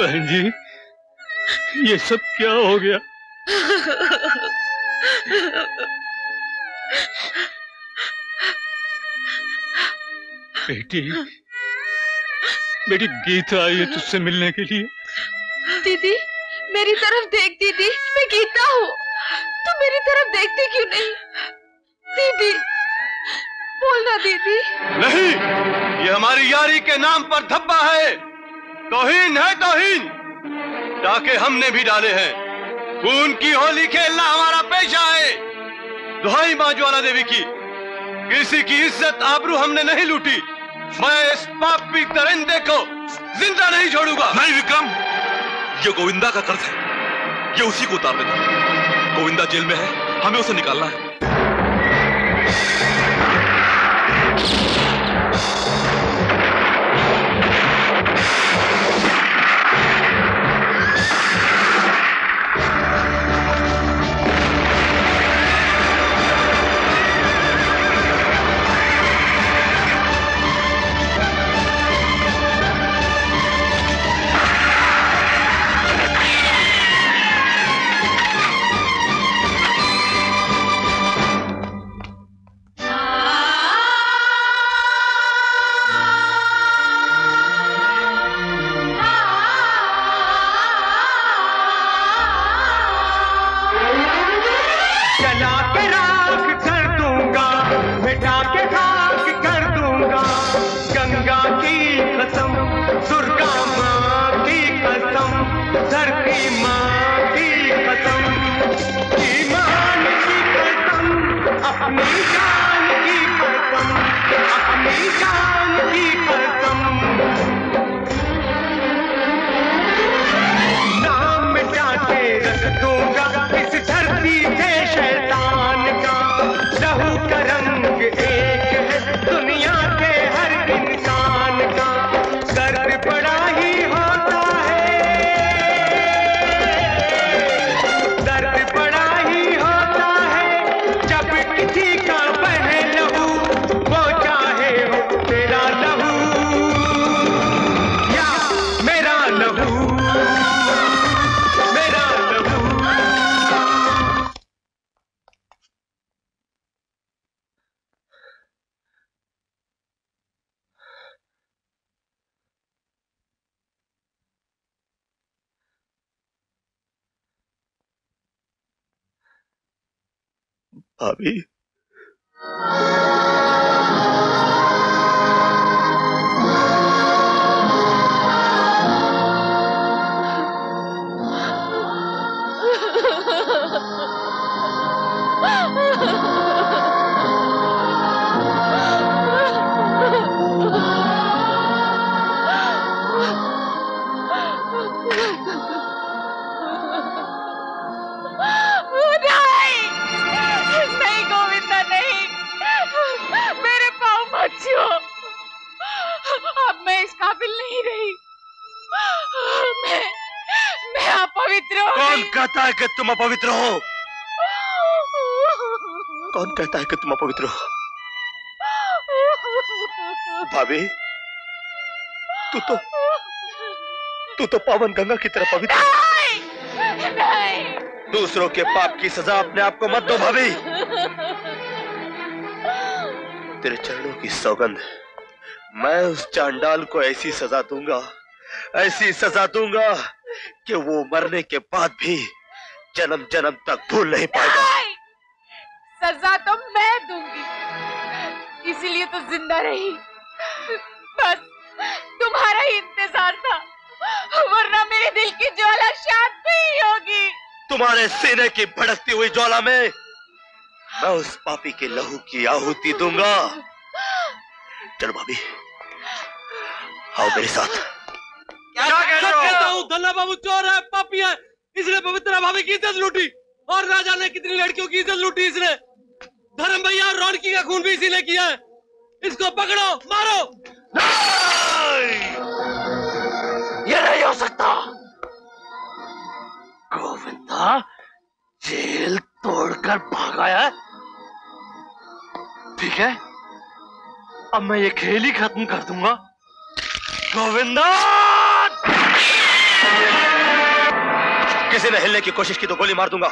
बहन जी, ये सब क्या हो गया? बेटी, बेटी गीता आई है तुझसे मिलने के लिए। दीदी मेरी तरफ देख, दीदी मैं गीता हूँ, तू मेरी तरफ देखती क्यों नहीं? दीदी बोलना दीदी। नहीं, ये हमारी यारी के नाम पर धब्बा है, तौहीन है तौहीन। डाके हमने भी डाले हैं, खून की होली खेलना हमारा पेशा है। दुहाई मां ज्वाला देवी की, किसी की इज्जत आबरू हमने नहीं लूटी। मैं इस पापी तरंदे को जिंदा नहीं छोड़ूंगा। नहीं विक्रम, ये गोविंदा का कर्ज है, ये उसी को उतारने दो। गोविंदा जेल में है, हमें उसे निकालना है। भाभी, कौन कहता है कि तुम अपवित्र हो? कौन कहता है कि तुम अपवित्र हो? भाभी, तू तो तू तो पावन गंगा की तरह पवित्र। नहीं, नहीं। दूसरों के पाप की सजा अपने आप को मत दो भाभी। तेरे चरणों की सौगंध, मैं उस चांडाल को ऐसी सजा दूंगा, ऐसी सजा दूंगा कि वो मरने के बाद भी जन्म जन्म तक भूल नहीं पाएगा। सजा तो मैं दूंगी, इसीलिए तो जिंदा रही। बस तुम्हारा ही इंतजार था, वरना मेरे दिल की ज्वाला शांत नहीं होगी। तुम्हारे सीने की भड़कती हुई ज्वाला में मैं उस पापी के लहू की आहुति दूंगा। चलो भाभी, आओ मेरे साथ। क्या कहता हूँ, धन्ना बाबू चोर है, पापी है, इसने पवित्रा भाभी की इज्जत लूटी और राजा ने कितनी लड़कियों की इज्जत लूटी। इसने धर्म भैया और रौनकी का खून भी इसी ने किया है। इसको पकड़ो, मारो। नहीं, ये नहीं हो सकता। गोविंदा जेल तोड़कर भागाया है, ठीक है, अब मैं ये खेल ही खत्म कर दूंगा। गोविंदा, किसी ने हिलने की कोशिश की तो गोली मार दूंगा।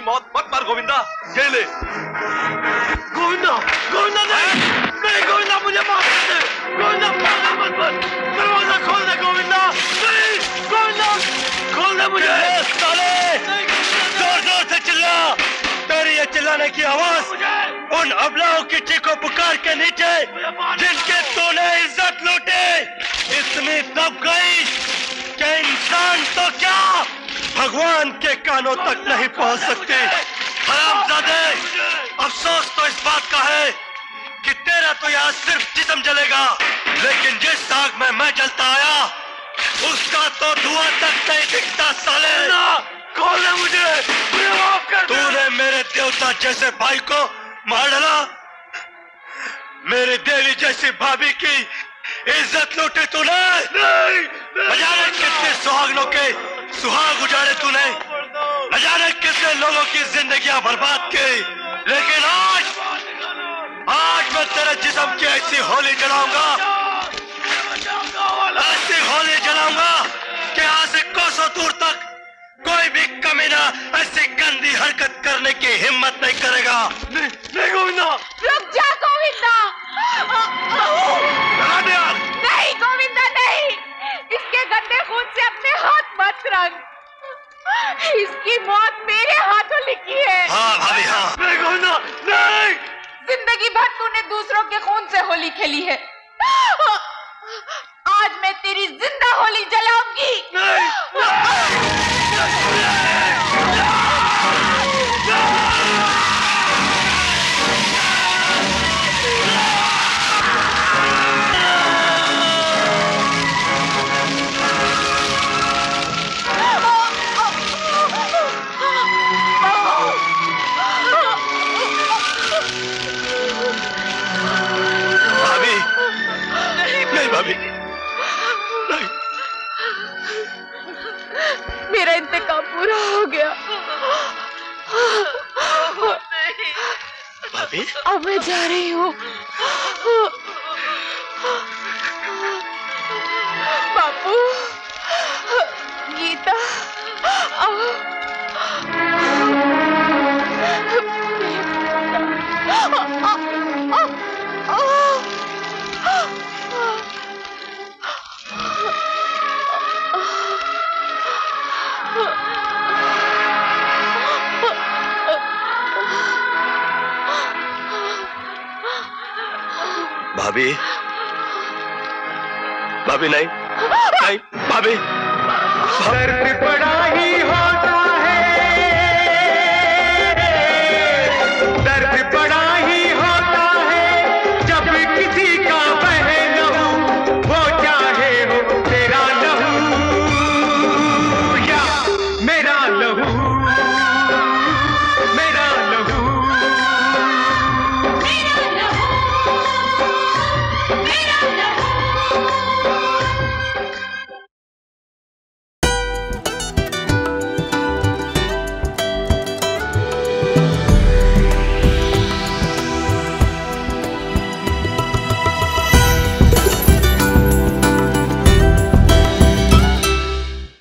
की मौत मत मार गोविंदा, ये ले। गोविंदा, गोविंदा नहीं, नहीं गोविंदा मुझे मार दे, गोविंदा पागल मत बन, दरवाजा खोल दे गोविंदा, नहीं गोविंदा, खोल दे मुझे। साले, जोर जोर से चिल्ला, तेरी ये चिल्लाने की आवाज उन अबलाओं की चीखों पुकार के नीचे जिनके तूने इज्जत लूटे इसमें दब गई कि इंसान तो क्या भगवान के कानों तक नहीं पहुंच सकते। हरामजादे, अफसोस तो इस बात का है कि तेरा तो यहाँ सिर्फ जिस्म जलेगा, लेकिन जिस आग में मैं जलता आया उसका तो धुआं तक नहीं दिखता। साले खोल दे मुझे, मुझे माफ कर दे। तूने मेरे देवता जैसे भाई को मार डाला, मेरी देवी जैसी भाभी की इज्जत लूटी तूने, न जाने कितने सुहागनों के सुहाग उजाड़े तूने, न जाने कितने लोगों की जिंदगियां बर्बाद की, लेकिन आज आज मैं तेरे जिस्म की ऐसी होली जलाऊंगा, ऐसी होली जलाऊंगा कि यहाँ से कोसों दूर तक कोई भी कमीना ऐसी गंदी हरकत करने की हिम्मत नहीं करेगा। नहीं, नहीं गोविंदा। रुक जा गोविंदा। नहीं गोविंदा नहीं, इसके गंदे खून से अपने हाथ मत रंग, इसकी मौत मेरे हाथों लिखी है। हाँ भाभी हाँ। नहीं गोविंदा नहीं, जिंदगी भर तूने दूसरों के खून से होली खेली है, आज मैं तेरी जिंदा होली जलाऊंगी। नहीं, भाभी नहीं भाभी, मेरा इंतकाम पूरा हो गया। भाभी अब मैं जा रही हूँ। बापू, गीता, आओ। भाभी भाभी नहीं नहीं भाभी, पड़ा ही हो